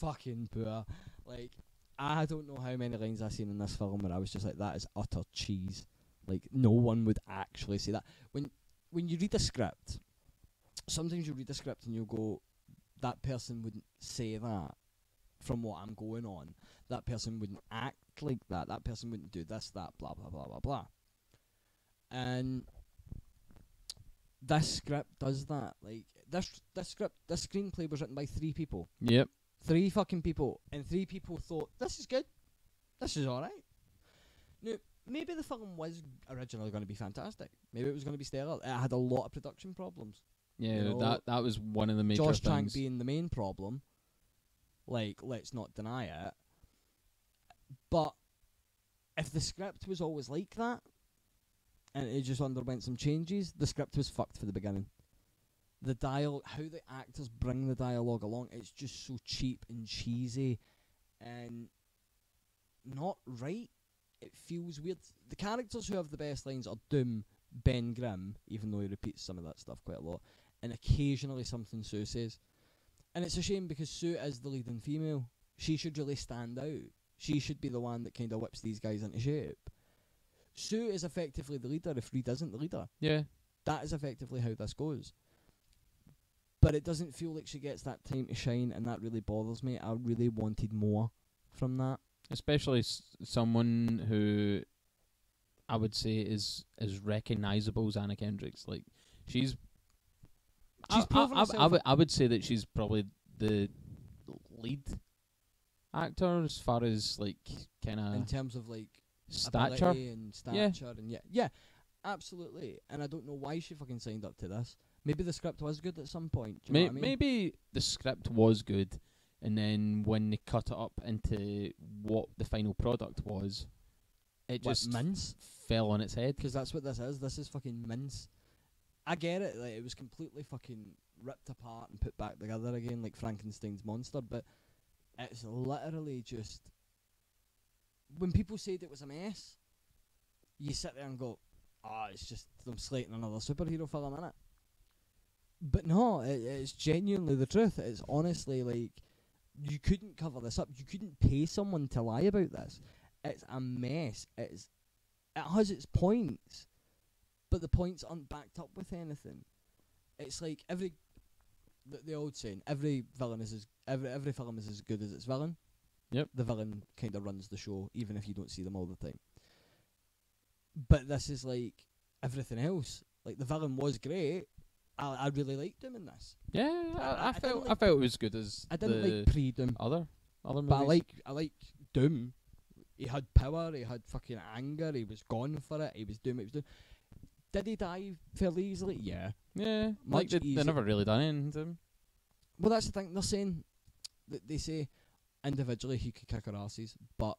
fucking poor. Like, I don't know how many lines I've seen in this film where I was just like, that is utter cheese. Like, no one would actually say that. When, when you read a script, sometimes you read a script and you'll go, that person wouldn't say that from what I'm going on. That person wouldn't act like that. That person wouldn't do this, that, blah, blah, blah, blah, blah. And this script does that. Like, this this script, this screenplay was written by three people. Yep. Three fucking people. And three people thought, this is good. This is alright. Now, maybe the film was originally going to be fantastic. Maybe it was going to be stellar. It had a lot of production problems. Yeah, you know, that that was one of the major Josh things. Josh Trank being the main problem, like, let's not deny it. But if the script was always like that, and it just underwent some changes, the script was fucked for the beginning. The dialogue, how the actors bring the dialogue along, it's just so cheap and cheesy, and not right. It feels weird. The characters who have the best lines are Doom, Ben Grimm, even though he repeats some of that stuff quite a lot, and occasionally something Sue says. And it's a shame because Sue is the leading female. She should really stand out. She should be the one that kind of whips these guys into shape. Sue is effectively the leader if Reed isn't the leader. Yeah. That is effectively how this goes. But it doesn't feel like she gets that time to shine, and that really bothers me. I really wanted more from that. Especially s someone who I would say is is recognisable as Anna Kendrick's. Like, she's... She's I, I, I, I, would, I would say that she's probably the lead actor as far as, like, kind of... In terms of, like, stature and stature. Yeah. And yeah, yeah, absolutely. And I don't know why she fucking signed up to this. Maybe the script was good at some point. Do you May know what I mean? Maybe the script was good, and then when they cut it up into what the final product was, it what, just mince? fell on its head. Because that's what this is. This is fucking mince. I get it. Like, it was completely fucking ripped apart and put back together again, like Frankenstein's monster. But it's literally just... When people said it was a mess, you sit there and go, ah, oh, it's just them slating another superhero for a minute. But no, it, it's genuinely the truth. It's honestly like, you couldn't cover this up. You couldn't pay someone to lie about this. It's a mess. It's, it has its points, but the points aren't backed up with anything. It's like every... The, the old saying, every villain is as... Every, every film is as good as its villain. Yep. The villain kind of runs the show, even if you don't see them all the time. But this is like everything else. Like, the villain was great. I, I really liked him in this. Yeah, I, I, I felt I, like, I felt it was good as I didn't the like pre-Doom. Other, other movies. But I like, I like Doom. He had power, he had fucking anger, he was gone for it, he was doing what he was doing. Did he die fairly easily? Yeah. Yeah. Like, they, they never really done anything to him. Well, that's the thing. They're saying... Th they say, individually, he could kick our asses, but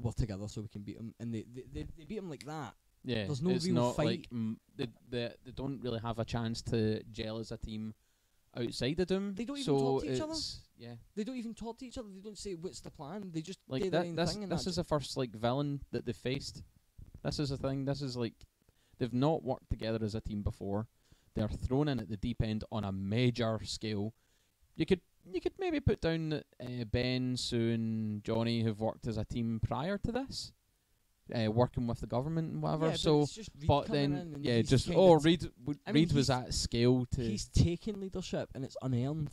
we're together so we can beat him. And they, they, they, they beat him like that. Yeah. There's no it's real not fight. Like, mm, they, they, they don't really have a chance to gel as a team outside of Doom. They don't even so talk to each other. Yeah. They don't even talk to each other. They don't say, what's the plan? They just like do that, their own thing. And this is the first, like, villain that they faced. This is the thing. This is, like... They've not worked together as a team before. They're thrown in at the deep end on a major scale. You could you could maybe put down that uh, Ben, Sue and Johnny have worked as a team prior to this, uh, working with the government and whatever. Yeah, so, but, but then yeah, just oh, Reed I mean, Reed was at scale to. He's taking leadership and it's unearned.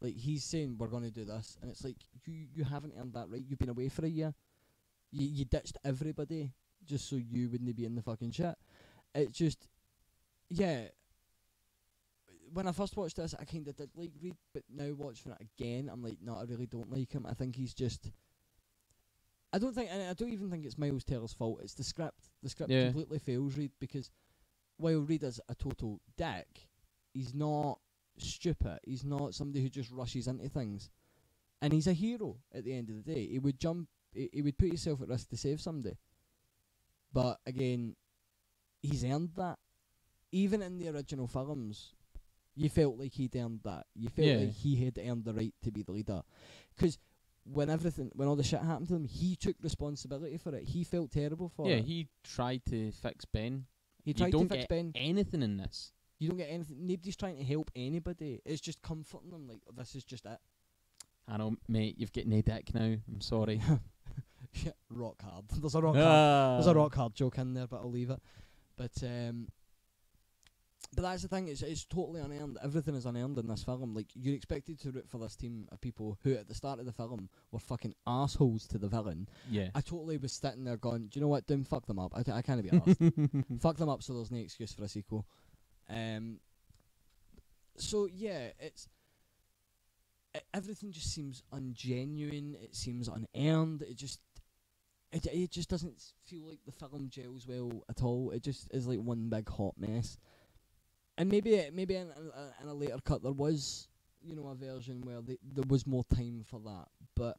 Like he's saying we're going to do this, and it's like you you haven't earned that right. You've been away for a year. You you ditched everybody. Just so you wouldn't be in the fucking shit. It's just, yeah. When I first watched this, I kind of did like Reed, but now watching it again, I'm like, no, I really don't like him. I think he's just. I don't think, and I don't even think it's Miles Teller's fault. It's the script. The script yeah. completely fails Reed because, while Reed is a total dick, he's not stupid. He's not somebody who just rushes into things, and he's a hero at the end of the day. He would jump. He, he would put himself at risk to save somebody. But again, he's earned that. Even in the original films, you felt like he'd earned that. You felt yeah. like he had earned the right to be the leader. Because when everything, when all the shit happened to him, he took responsibility for it. He felt terrible for yeah, it. Yeah, he tried to fix Ben. He tried you don't to fix get Ben. Anything in this. You don't get anything. Nobody's trying to help anybody. It's just comforting them. Like oh, this is just it. I know, mate. You've got no dick now. I'm sorry. Yeah, rock hard. There's a rock ah. hard. There's a rock hard joke in there, but I'll leave it. But um, but that's the thing. It's it's totally unearned. Everything is unearned in this film. Like you're expected to root for this team of people who, at the start of the film, were fucking assholes to the villain. Yeah. I totally was sitting there going, do you know what? Doom, fuck them up. I I can't be arsed. Fuck them up. So there's no excuse for a sequel. Um. So yeah, it's. It, everything just seems ungenuine. It seems unearned. It just. It it just doesn't feel like the film gels well at all. It just is like one big hot mess. And maybe maybe in, in a later cut there was you know a version where they, there was more time for that. But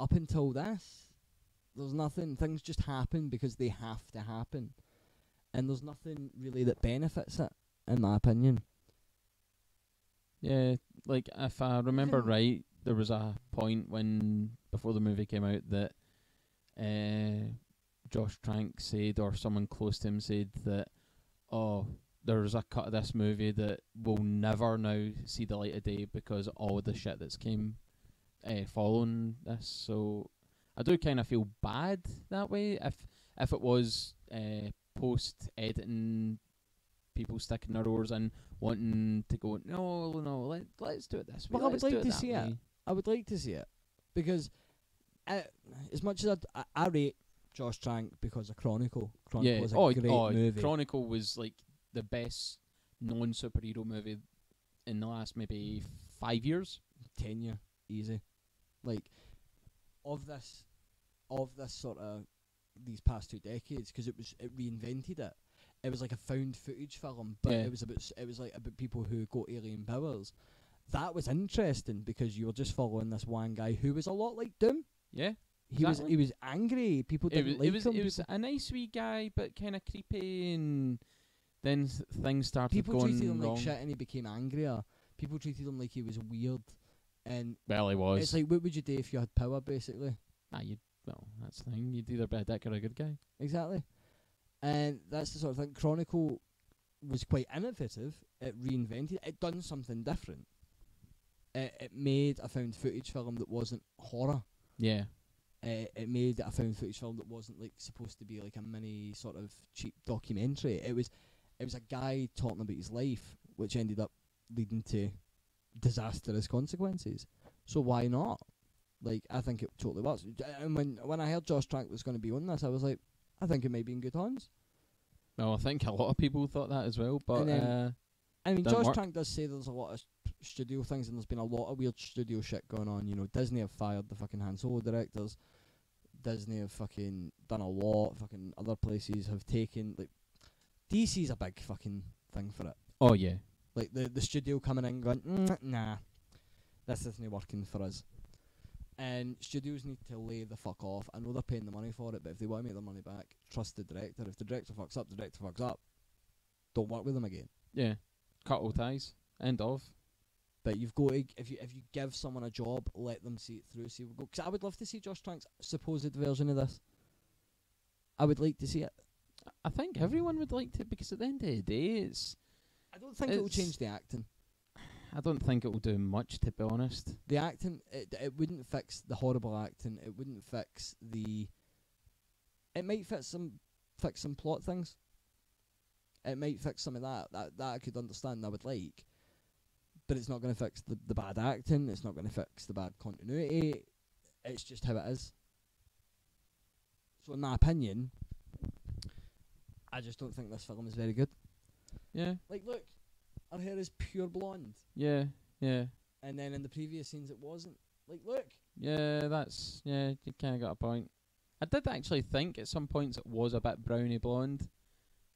up until this, there's nothing. Things just happen because they have to happen, and there's nothing really that benefits it, in my opinion. Yeah, like if I remember right, there was a point when before the movie came out that. Uh, Josh Trank said, or someone close to him said that, oh, there's a cut of this movie that will never now see the light of day because of all of the shit that's came uh, following this. So I do kind of feel bad that way. If if it was uh, post editing, people sticking their oars in, wanting to go, no, no, let let's do it this way. Well, I would like to see it. I would like to see it because. I, as much as I, I, I rate Josh Trank because of Chronicle. Chronicle yeah. was a oh, great oh, movie. Chronicle was like the best non-superhero movie in the last maybe five years. Ten year, easy. Like, of this, of this sort of, these past two decades, because it was, it reinvented it. It was like a found footage film, but yeah. it was about, it was like about people who got alien powers. That was interesting, because you were just following this one guy who was a lot like Doom. Yeah, he exactly. was he was angry. People didn't it was, like it was, him. He was a nice wee guy, but kind of creepy, and then things started people going treated him wrong. Like shit, and he became angrier. People treated him like he was weird, and well, he was. It's like, what would you do if you had power, basically? Ah, you well, that's the thing. You'd either be a dick or a good guy. Exactly, and that's the sort of thing. Chronicle was quite innovative. It reinvented. It done something different. It it made a found footage film that wasn't horror. Yeah, uh, it made a found footage film that wasn't like supposed to be like a mini sort of cheap documentary. It was, it was a guy talking about his life, which ended up leading to disastrous consequences. So why not? Like I think it totally works. And when when I heard Josh Trank was going to be on this, I was like, I think it might be in good hands. No, I think a lot of people thought that as well. But then, uh, I mean, Josh work. Trank does say there's a lot of studio things, and there's been a lot of weird studio shit going on. You know, Disney have fired the fucking Han Solo directors. Disney have fucking done a lot. Fucking other places have taken, like, D C's a big fucking thing for it. Oh yeah. Like the the studio coming in going, mm, nah, this isn't working for us. And studios need to lay the fuck off. I know they're paying the money for it, but if they want to make their money back, trust the director. If the director fucks up, the director fucks up. Don't work with them again. Yeah. Cut all ties. End of. But you've got to, if you if you give someone a job, let them see it through. See what go. Because I would love to see Josh Trank's supposed version of this. I would like to see it. I think everyone would like to, because at the end of the day, it's... I don't think it will change the acting. I don't think it will do much, to be honest. The acting, it it wouldn't fix the horrible acting. It wouldn't fix the... It might fix some fix some plot things. It might fix some of that. That, that I could understand, I would like. But it's not going to fix the, the bad acting. It's not going to fix the bad continuity. It's just how it is. So in my opinion, I just don't think this film is very good. Yeah. Like, look, her hair is pure blonde. Yeah, yeah. And then in the previous scenes it wasn't. Like, look. Yeah, that's, yeah, you kind of got a point. I did actually think at some points it was a bit brownie blonde.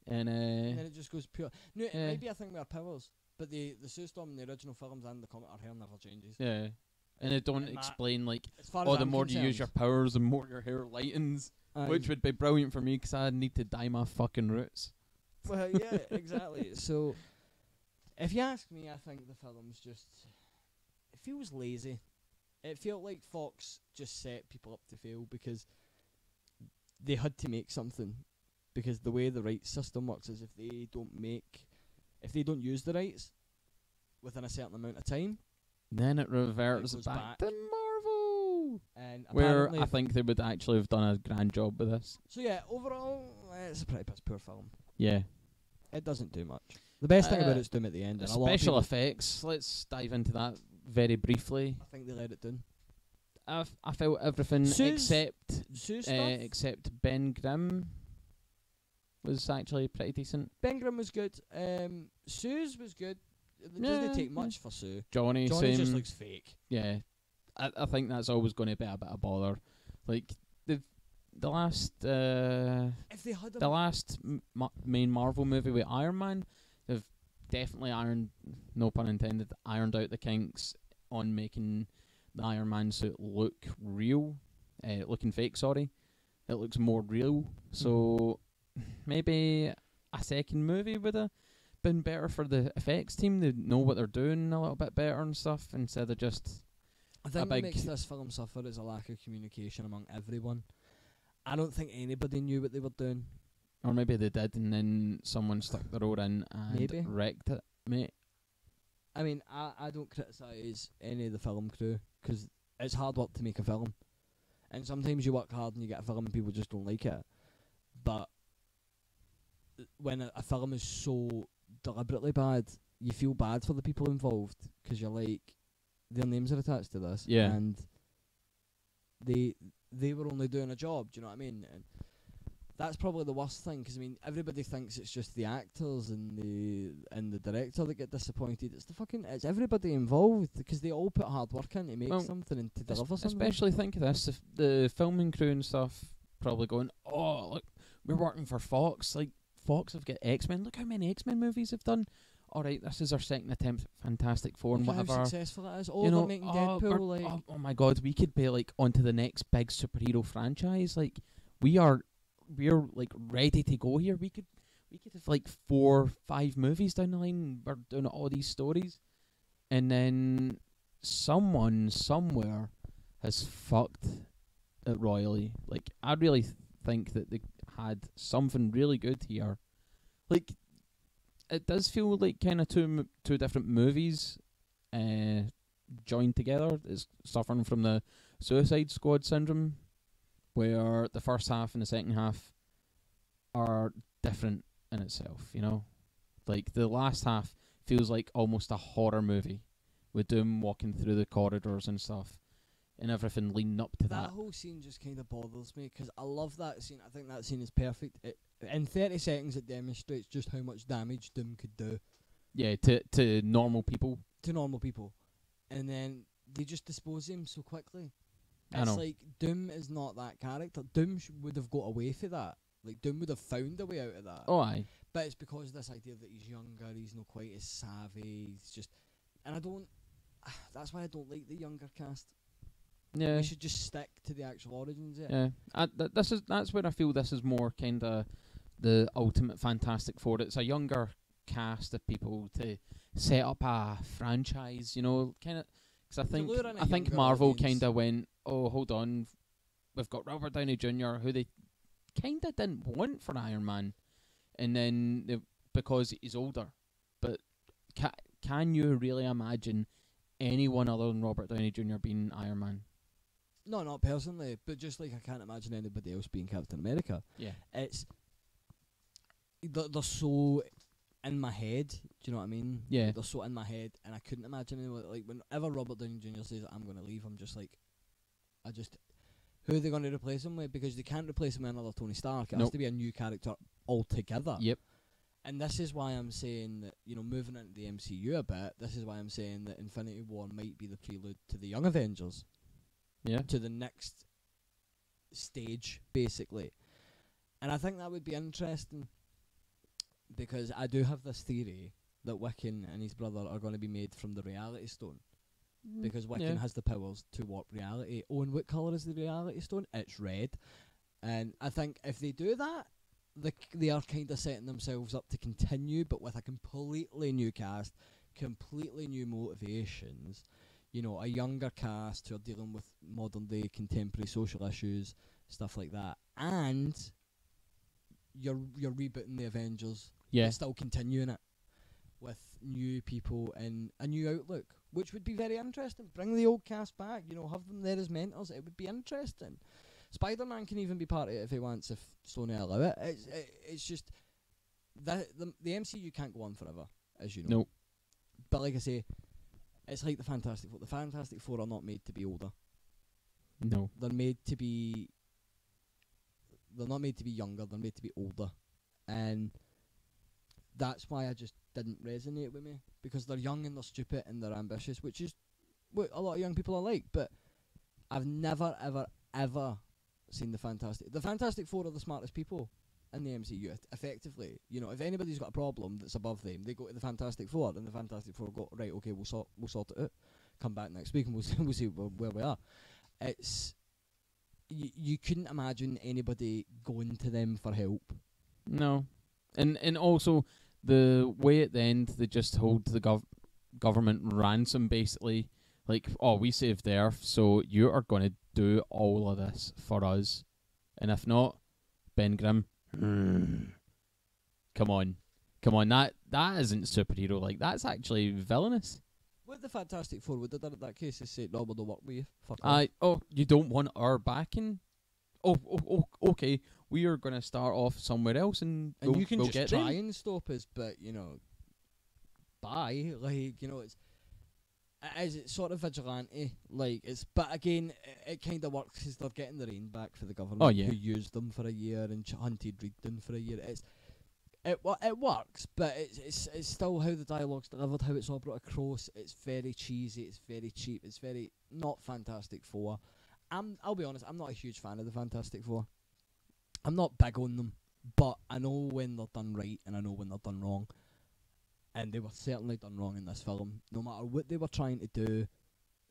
And, uh, and then it just goes pure. No, yeah. It might be a thing with her powers, but the, the Sue Storm in the original films and the comic, her hair never changes. Yeah. And they don't and explain, like, oh, the more concerned. you use your powers, the more your hair lightens. Um, which would be brilliant for me, because I need to dye my fucking roots. Well, yeah, exactly. So, if you ask me, I think the film's just... It feels lazy. It felt like Fox just set people up to fail, because they had to make something. Because the way the rights system works is if they don't make... If they don't use the rights within a certain amount of time... Then it reverts it back, back to Marvel. And where I think they would actually have done a grand job with this. So yeah, overall, it's a pretty poor film. Yeah. It doesn't do much. The best uh, thing about it's Doom at the end. The and special effects, let's dive into that very briefly. I think they let it down. I've, I felt everything Sue's except Sue's uh, except Ben Grimm was actually pretty decent. Ben Grimm was good. Um, Sue's was good. It doesn't yeah. take much for Sue. Johnny, Johnny same. just looks fake. Yeah. I, I think that's always going to be a bit of bother. Like, the the last... Uh, if they had the last ma main Marvel movie with Iron Man, they've definitely ironed, no pun intended, ironed out the kinks on making the Iron Man suit look real. Uh, looking fake, sorry. It looks more real. So, mm. maybe a second movie with a... been better for the effects team. They know what they're doing a little bit better and stuff, instead of just I think a what makes this film suffer is a lack of communication among everyone. I don't think anybody knew what they were doing. Or maybe they did and then someone stuck their oar in and maybe. wrecked it, mate. I mean, I, I don't criticise any of the film crew, because it's hard work to make a film. And sometimes you work hard and you get a film and people just don't like it. But when a, a film is so deliberately bad, you feel bad for the people involved, because you're like, their names are attached to this, yeah, and they they were only doing a job. Do you know what I mean? And that's probably the worst thing, because I mean, everybody thinks it's just the actors and the and the director that get disappointed. It's the fucking it's everybody involved, because they all put hard work in to make well, something and to deliver something. Especially think of this, if the filming crew and stuff probably going, oh look, we're working for Fox, like. Fox have got X-Men. Look how many X-Men movies they've done. All right, this is our second attempt at Fantastic Four and whatever. How successful that is. Oh, you know, they're making oh, Deadpool. Like. Oh, oh my God, we could be like onto the next big superhero franchise. Like we are, we're like ready to go here. We could, we could have like four, five movies down the line. We're doing all these stories, and then someone somewhere has fucked it royally. Like I really th think that the. had something really good here. Like, it does feel like kind of two m two different movies uh, joined together. It's suffering from the Suicide Squad syndrome, where the first half and the second half are different in itself, you know? Like, the last half feels like almost a horror movie, with Doom walking through the corridors and stuff. And everything leading up to that. That whole scene just kind of bothers me, because I love that scene. I think that scene is perfect. It, in thirty seconds, it demonstrates just how much damage Doom could do. Yeah, to to normal people. To normal people, and then they just dispose him so quickly. It's I know. like Doom is not that character. Doom sh would have got away for that. Like Doom would have found a way out of that. Oh, aye. But it's because of this idea that he's younger, he's not quite as savvy, he's just... And I don't... That's why I don't like the younger cast. Yeah. We should just stick to the actual origins, yeah. Yeah. I, th this is, that's where I feel this is more kind of the ultimate Fantastic Four. It's a younger cast of people to set up a franchise, you know, kind of... Because I think, I think Marvel kind of went, oh, hold on, we've got Robert Downey Junior, who they kind of didn't want for Iron Man. And then they, because he's older. But ca can you really imagine anyone other than Robert Downey Junior being Iron Man? No, not personally, but just like I can't imagine anybody else being Captain America. Yeah. It's... They're, they're so in my head, do you know what I mean? Yeah. They're so in my head, and I couldn't imagine anyone... Like, whenever Robert Downey Junior says, I'm going to leave, I'm just like... I just... Who are they going to replace him with? Because they can't replace him with another Tony Stark. It nope. has to be a new character altogether. Yep. And this is why I'm saying that, you know, moving into the M C U a bit, this is why I'm saying that Infinity War might be the prelude to the Young Avengers. Yeah. To the next stage, basically. And I think that would be interesting because I do have this theory that Wiccan and his brother are going to be made from the Reality Stone. Because Wiccan yeah. has the powers to warp reality. Oh, and what colour is the Reality Stone? It's red. And I think if they do that, they, they are kind of setting themselves up to continue, but with a completely new cast, completely new motivations. You know, a younger cast who are dealing with modern-day contemporary social issues, stuff like that. And you're, you're rebooting the Avengers. Yeah. But still continuing it with new people and a new outlook, which would be very interesting. Bring the old cast back, you know, have them there as mentors. It would be interesting. Spider-Man can even be part of it if he wants, if Sony allow it. It's, it, it's just, the, the, the M C U can't go on forever, as you know. No. But like I say, it's like the Fantastic Four. The Fantastic Four are not made to be older. No. They're made to be, they're not made to be younger, they're made to be older. And that's why I just didn't resonate with me, because they're young and they're stupid and they're ambitious, which is what a lot of young people are like. But I've never, ever, ever seen the Fantastic... The Fantastic Four are the smartest people in the M C U, effectively. You know, if anybody's got a problem that's above them, they go to the Fantastic Four, and the Fantastic Four go, right, okay, we'll sort, we'll sort it out. Come back next week and we'll see, we'll see where, where we are. It's... Y you couldn't imagine anybody going to them for help. No. And, and also... The way at the end they just hold the gov government ransom, basically. Like, oh, we saved the Earth, so you are going to do all of this for us. And if not, Ben Grimm, come on. Come on, that, that isn't superhero. Like, that's actually villainous. What the Fantastic Four would have done in that case is say, no, we'll not work with you. Fuck I, oh, you don't want our backing? Oh, oh, oh, okay. We are going to start off somewhere else, and, and we'll, you can we'll just try them. and stop us. But you know, bye. Like you know, it's as it's sort of vigilante. Like it's, but again, it, it kind of works because they're getting the reign back for the government. Oh yeah, who used them for a year and ch hunted Reed them for a year. It's it it works, but it's it's it's still how the dialogue's delivered, how it's all brought across. It's very cheesy. It's very cheap. It's very not Fantastic Four. I'm I'll be honest. I'm not a huge fan of the Fantastic Four. I'm not big on them, but I know when they're done right and I know when they're done wrong. And they were certainly done wrong in this film. No matter what they were trying to do,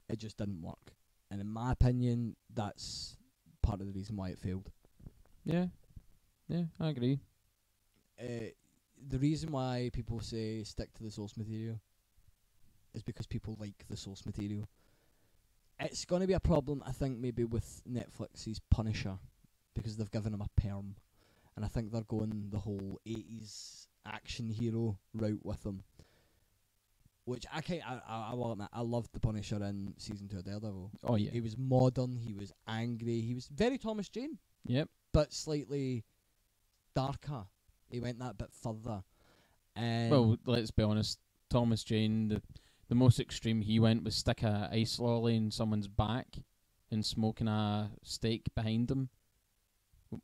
it just didn't work. And in my opinion, that's part of the reason why it failed. Yeah, yeah, I agree. Uh, the reason why people say stick to the source material is because people like the source material. It's going to be a problem, I think, maybe with Netflix's Punisher, because they've given him a perm. And I think they're going the whole eighties action hero route with him. Which, I can't, I, I, I will admit, I loved the Punisher in Season two of Daredevil. Oh, yeah. He was modern, he was angry, he was very Thomas Jane. Yep. But slightly darker. He went that bit further. Um, well, let's be honest, Thomas Jane, the, the most extreme he went was stick a ice lolly in someone's back and smoking a steak behind him.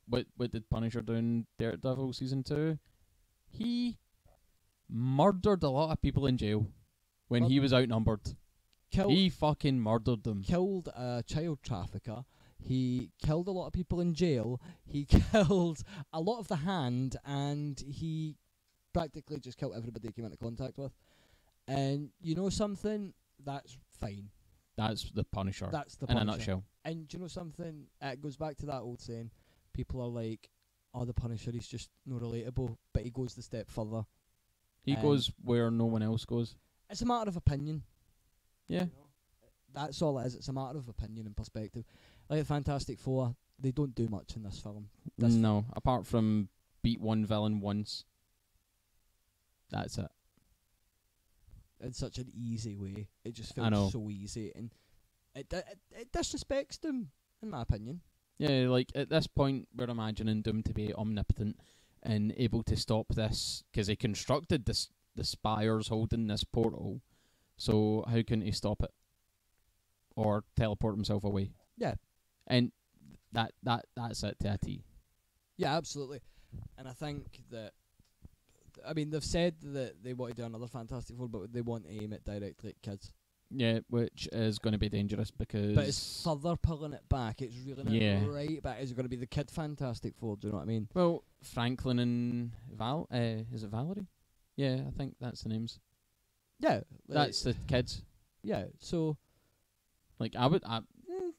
What what did Punisher do in Daredevil season two? He murdered a lot of people in jail when murdered. he was outnumbered. Killed, he fucking murdered them. Killed a child trafficker. He killed a lot of people in jail. He killed a lot of the hand, and he practically just killed everybody he came into contact with. And you know something? That's fine. That's the Punisher. That's the Punisher. In a nutshell. And do you know something? It goes back to that old saying. People are like, oh, the Punisher, he's just not relatable. But he goes the step further. He um, goes where no one else goes. It's a matter of opinion. Yeah. You know? That's all it is. It's a matter of opinion and perspective. Like the Fantastic Four, they don't do much in this film. This no, film. Apart from beat one villain once. That's it. In such an easy way. It just feels so easy. And it, it it disrespects them, in my opinion. Yeah, like, at this point, we're imagining Doom to be omnipotent and able to stop this, because he constructed this, the spires holding this portal, so how can he stop it? Or teleport himself away. Yeah. And that that that's it to a T. Yeah, absolutely. And I think that, I mean, they've said that they want to do another Fantastic Four, but they want to aim it directly at kids. Yeah, which is going to be dangerous because... But it's further pulling it back. It's reeling yeah. it right back. Is it going to be the kid Fantastic Four? Do you know what I mean? Well, Franklin and Val... Uh, is it Valerie? Yeah, I think that's the names. Yeah. That's uh, the kids. Yeah, so... Like, I would... I,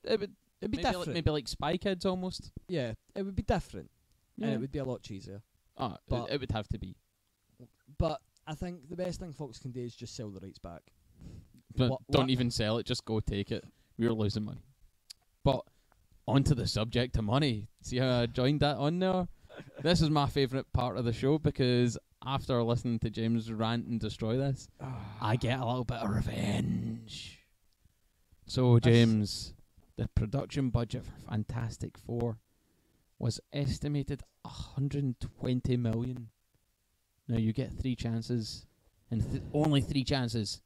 it would it'd be maybe different. Like, maybe like Spy Kids almost. Yeah, it would be different. Yeah. And it would be a lot cheesier. Oh, but it would have to be. But I think the best thing Fox can do is just sell the rights back. But what, don't what? even sell it, just go take it. We were losing money. But onto the subject of money. See how I joined that on there? This is my favourite part of the show because after listening to James rant and destroy this, I get a little bit of revenge. So, James, the production budget for Fantastic Four was estimated one hundred twenty million dollars. Now, you get three chances, and th only three chances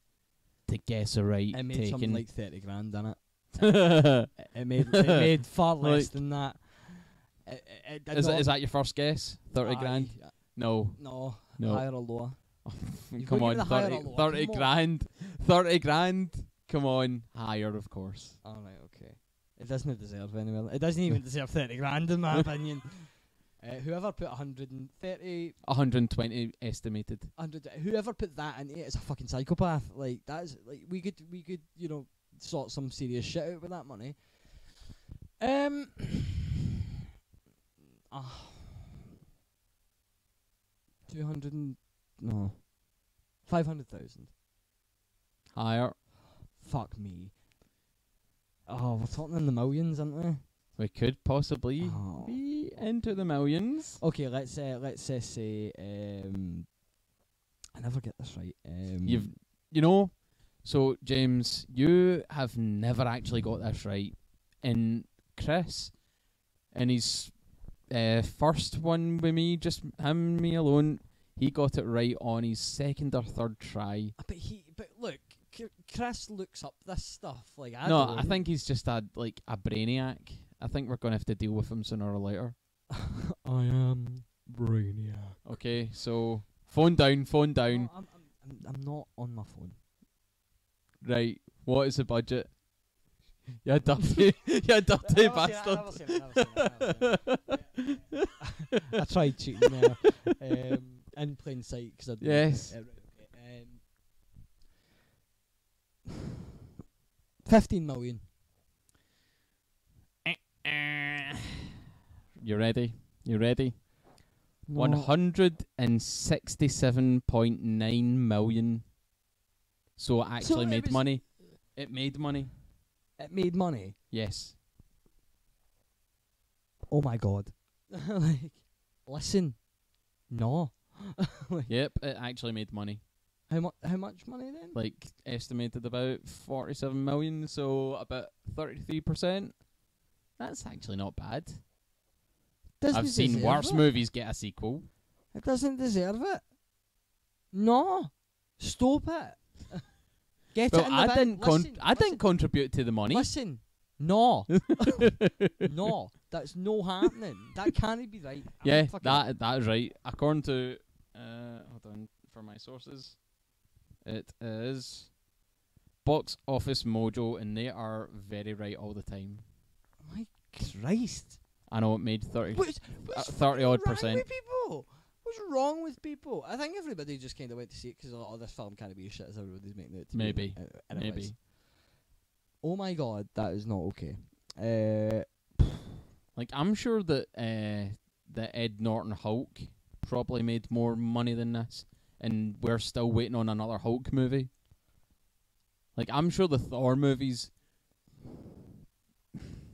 to guess a right taking. It made taken. something like thirty grand, didn't it? it, made, it made far less like, than that. It, it, it is, it, is that your first guess? thirty grand? No. No. no. Higher or lower? Oh, come on, thirty, thirty, thirty grand. thirty grand. Come on. Higher, of course. All right, okay. It doesn't deserve anywhere. It doesn't even deserve thirty grand, in my opinion. Uh, whoever put one hundred thirty... one hundred twenty estimated. one hundred, whoever put that in it is a fucking psychopath. Like, that is... Like, we could, we could, you know, sort some serious shit out with that money. Um... Oh. two hundred... And, no. five hundred thousand. Higher. Fuck me. Oh, we're talking in the millions, aren't we? We could possibly oh. be into the millions. Okay, let's uh, let's uh, say um, I never get this right. Um, You've, you know, so James, you have never actually got this right. And Chris, in his uh, first one with me, just him, me alone, he got it right on his second or third try. But he, but look, Chris looks up this stuff like I no. Don't. I think he's just a like a brainiac. I think we're going to have to deal with him sooner or later. I am brainiac. Okay, so phone down, phone down. No, I'm, I'm, I'm not on my phone. Right, what is the budget? You're dirty, you're dirty bastard. I tried cheating there um, in plain sight. Cause I yes. It, it, um, fifteen million. You ready? You ready? No. One hundred and sixty-seven point nine million. So it actually so it made money. It made money. It made money. Yes. Oh my god! Like, listen, no. Like, yep, it actually made money. How much? How much money then? Like estimated about forty-seven million. So about thirty-three percent. That's actually not bad. Doesn't I've seen worse it. movies get a sequel. It doesn't deserve it. No. Stop it. Get well, it in I the didn't listen, I listen. didn't contribute to the money. Listen. No. No. That's no happening. That can't be right. Yeah, that that is right. According to... Uh, hold on. For my sources. It is... Box Office Mojo, and they are very right all the time. My Christ. I know it made thirty, what's, what's uh, thirty odd percent. With people? What's wrong with people? I think everybody just kind of went to see it because, oh, this film can't be as shit as everybody's making it to Maybe. Be. And Maybe. Maybe. Oh my god, that is not okay. Uh, like, I'm sure that uh, the Ed Norton Hulk probably made more money than this, and we're still waiting on another Hulk movie. Like, I'm sure the Thor movies...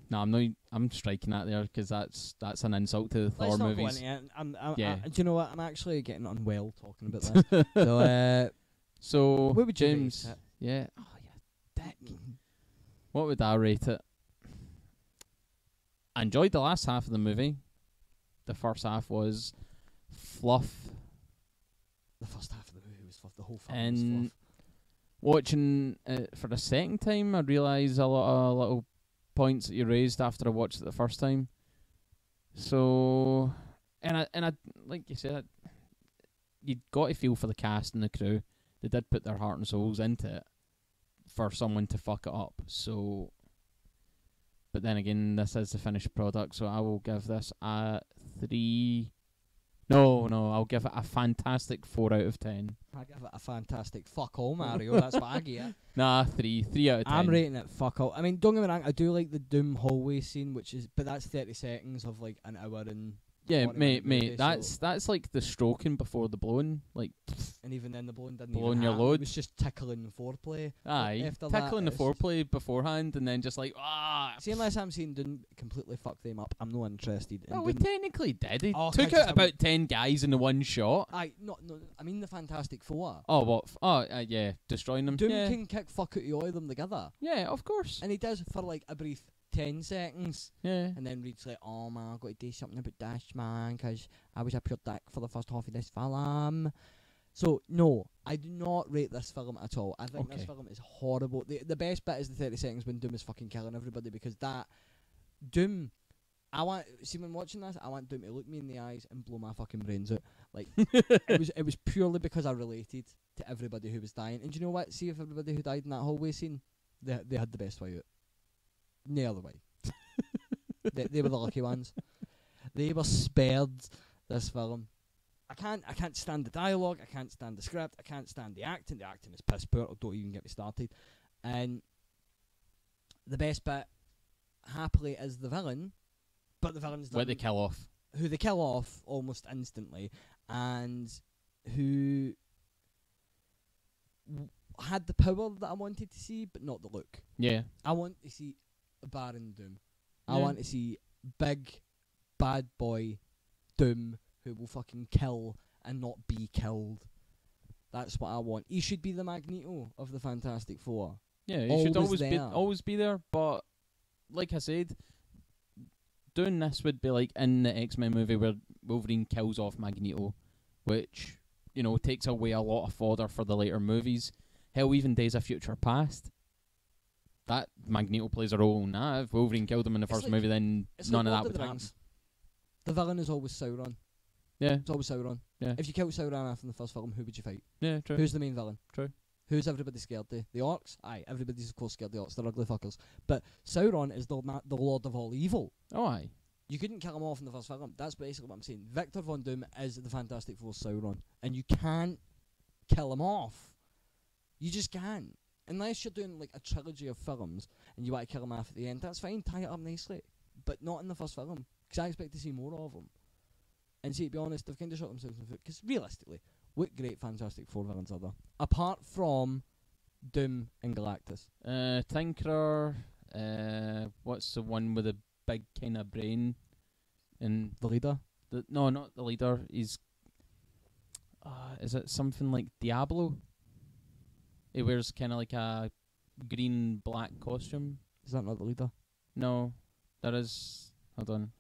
No, I'm not. I'm striking that there because that's that's an insult to the Thor movies. Let's not go into it. I'm, I'm, yeah. I, do you know what? I'm actually getting unwell talking about this. so, uh, so what would James? You rate it? Yeah. Oh, you dick. What would I rate it? I enjoyed the last half of the movie. The first half was fluff. The first half of the movie was fluff. The whole film and was fluff. Watching it for the second time, I realised a lot of little points that you raised after I watched it the first time. So, and I, and I, like you said, you'd got to feel for the cast and the crew. They did put their heart and souls into it for someone to fuck it up. So, but then again, this is the finished product, so I will give this a three. No, no, I'll give it a fantastic four out of ten. I give it a fantastic fuck all, Mario. That's what I get. Nah, three, three out of ten. I'm rating it fuck all. I mean, don't get me wrong, I do like the Doom hallway scene, which is, but that's thirty seconds of like an hour and. Yeah, mate, mate, movie, that's so. That's like the stroking before the blowing, like. And even then, the blowing didn't. Blowing even your happen. Load. It was just tickling foreplay. Aye, after tickling that, the foreplay beforehand, and then just like ah. See, unless I'm seeing Doom completely fuck them up, I'm not interested. No, in we Doom. Technically did. He oh, took out about w- ten guys in the one shot. Aye, no, no, I mean the Fantastic Four. Oh what? F- oh uh, yeah, destroying them. Doom yeah. can kick fuck out of all of them together. Yeah, of course. And he does for like a brief. ten seconds. Yeah. And then Reed's like, oh man, I've got to do something about this, man, because I was a pure dick for the first half of this film. So, no, I do not rate this film at all. I think okay. this film is horrible. The, the best bit is the thirty seconds when Doom is fucking killing everybody, because that... Doom... I want... See, when watching this, I want Doom to look me in the eyes and blow my fucking brains out. Like, it was it was purely because I related to everybody who was dying. And do you know what? See, if everybody who died in that hallway scene, they they had the best way out. No other way. they, they were the lucky ones. They were spared this film. I can't I can't stand the dialogue, I can't stand the script, I can't stand the acting. The acting is piss poor, don't even get me started. And the best bit, happily, is the villain. But the villain's done. Where they kill off. Who they kill off almost instantly. And who w- had the power that I wanted to see, but not the look. Yeah. I want to see Baron Doom. I yeah. want to see big bad boy Doom who will fucking kill and not be killed. That's what I want. He should be the Magneto of the Fantastic Four. Yeah, he always should always there. be always be there, but like I said, doing this would be like in the X-Men movie where Wolverine kills off Magneto, which, you know, takes away a lot of fodder for the later movies. Hell, even Days of Future Past. That Magneto plays a role in that. If Wolverine killed him in the it's first like, movie, then none like of that would happen. The villain is always Sauron. Yeah. It's always Sauron. Yeah. If you killed Sauron after the first film, who would you fight? Yeah, true. Who's the main villain? True. Who's everybody scared of? The orcs? Aye, everybody's of course scared of the orcs. They're ugly fuckers. But Sauron is the ma- the lord of all evil. Oh, aye. You couldn't kill him off in the first film. That's basically what I'm saying. Victor Von Doom is the Fantastic Four Sauron. And you can't kill him off. You just can't. Unless you're doing, like, a trilogy of films and you want to kill them off at the end, that's fine, tie it up nicely. But not in the first film, because I expect to see more of them. And see, to be honest, they've kind of shot themselves in the foot, because realistically, what great Fantastic Four villains are there? Apart from Doom and Galactus. Uh, Tinkerer, uh, what's the one with the big kind of brain? And the leader? The, no, not the leader, he's... Uh, is it something like Diablo? He wears kind of like a green-black costume. Is that not the leader? No, that is... Hold on.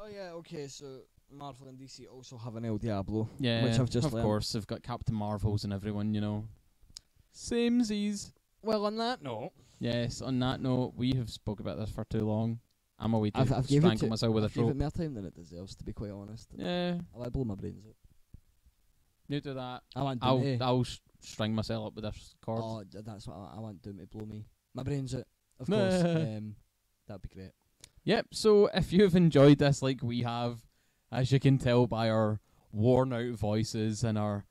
Oh yeah, okay, so Marvel and D C also have an El Diablo. Yeah, which I've just of learned. Course, they've got Captain Marvels and everyone, you know. Samesies. Well, on that note... Yes, on that note, we have spoke about this for too long. I'm away to I've, I've strangle myself with I've a trope. I've given it more time than it deserves, to be quite honest. Yeah. I'll blow my brains out. You do that. I want I'll, I'll, I'll sh- string myself up with this cord. Oh, that's what I, I want Doom to blow me. My brain's out, of course. um, that'd be great. Yep, so if you've enjoyed this like we have, as you can tell by our worn out voices and our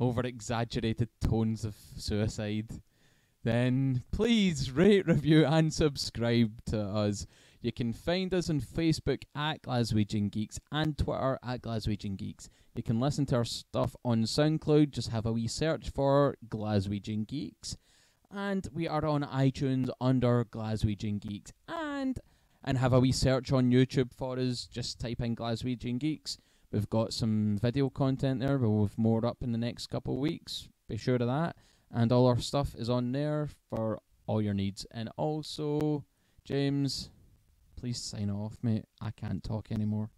over exaggerated tones of suicide, then please rate, review and subscribe to us. You can find us on Facebook at Glaswegian Geeks and Twitter at Glaswegian Geeks. You can listen to our stuff on SoundCloud, just have a wee search for Glaswegian Geeks. And we are on iTunes under Glaswegian Geeks. And and have a wee search on YouTube for us, just type in Glaswegian Geeks. We've got some video content there, but we'll have more up in the next couple of weeks. Be sure of that. And all our stuff is on there for all your needs. And also, James, please sign off, mate. I can't talk anymore.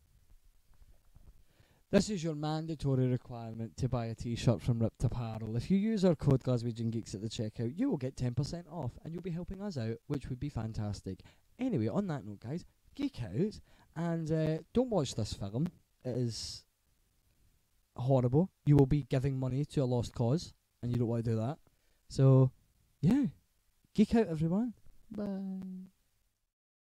This is your mandatory requirement to buy a t-shirt from Ripped Apparel. If you use our code Glaswegian Geeks at the checkout, you will get ten percent off and you'll be helping us out, which would be fantastic. Anyway, on that note, guys, geek out and uh, don't watch this film. It is horrible. You will be giving money to a lost cause and you don't want to do that. So, yeah, geek out, everyone. Bye.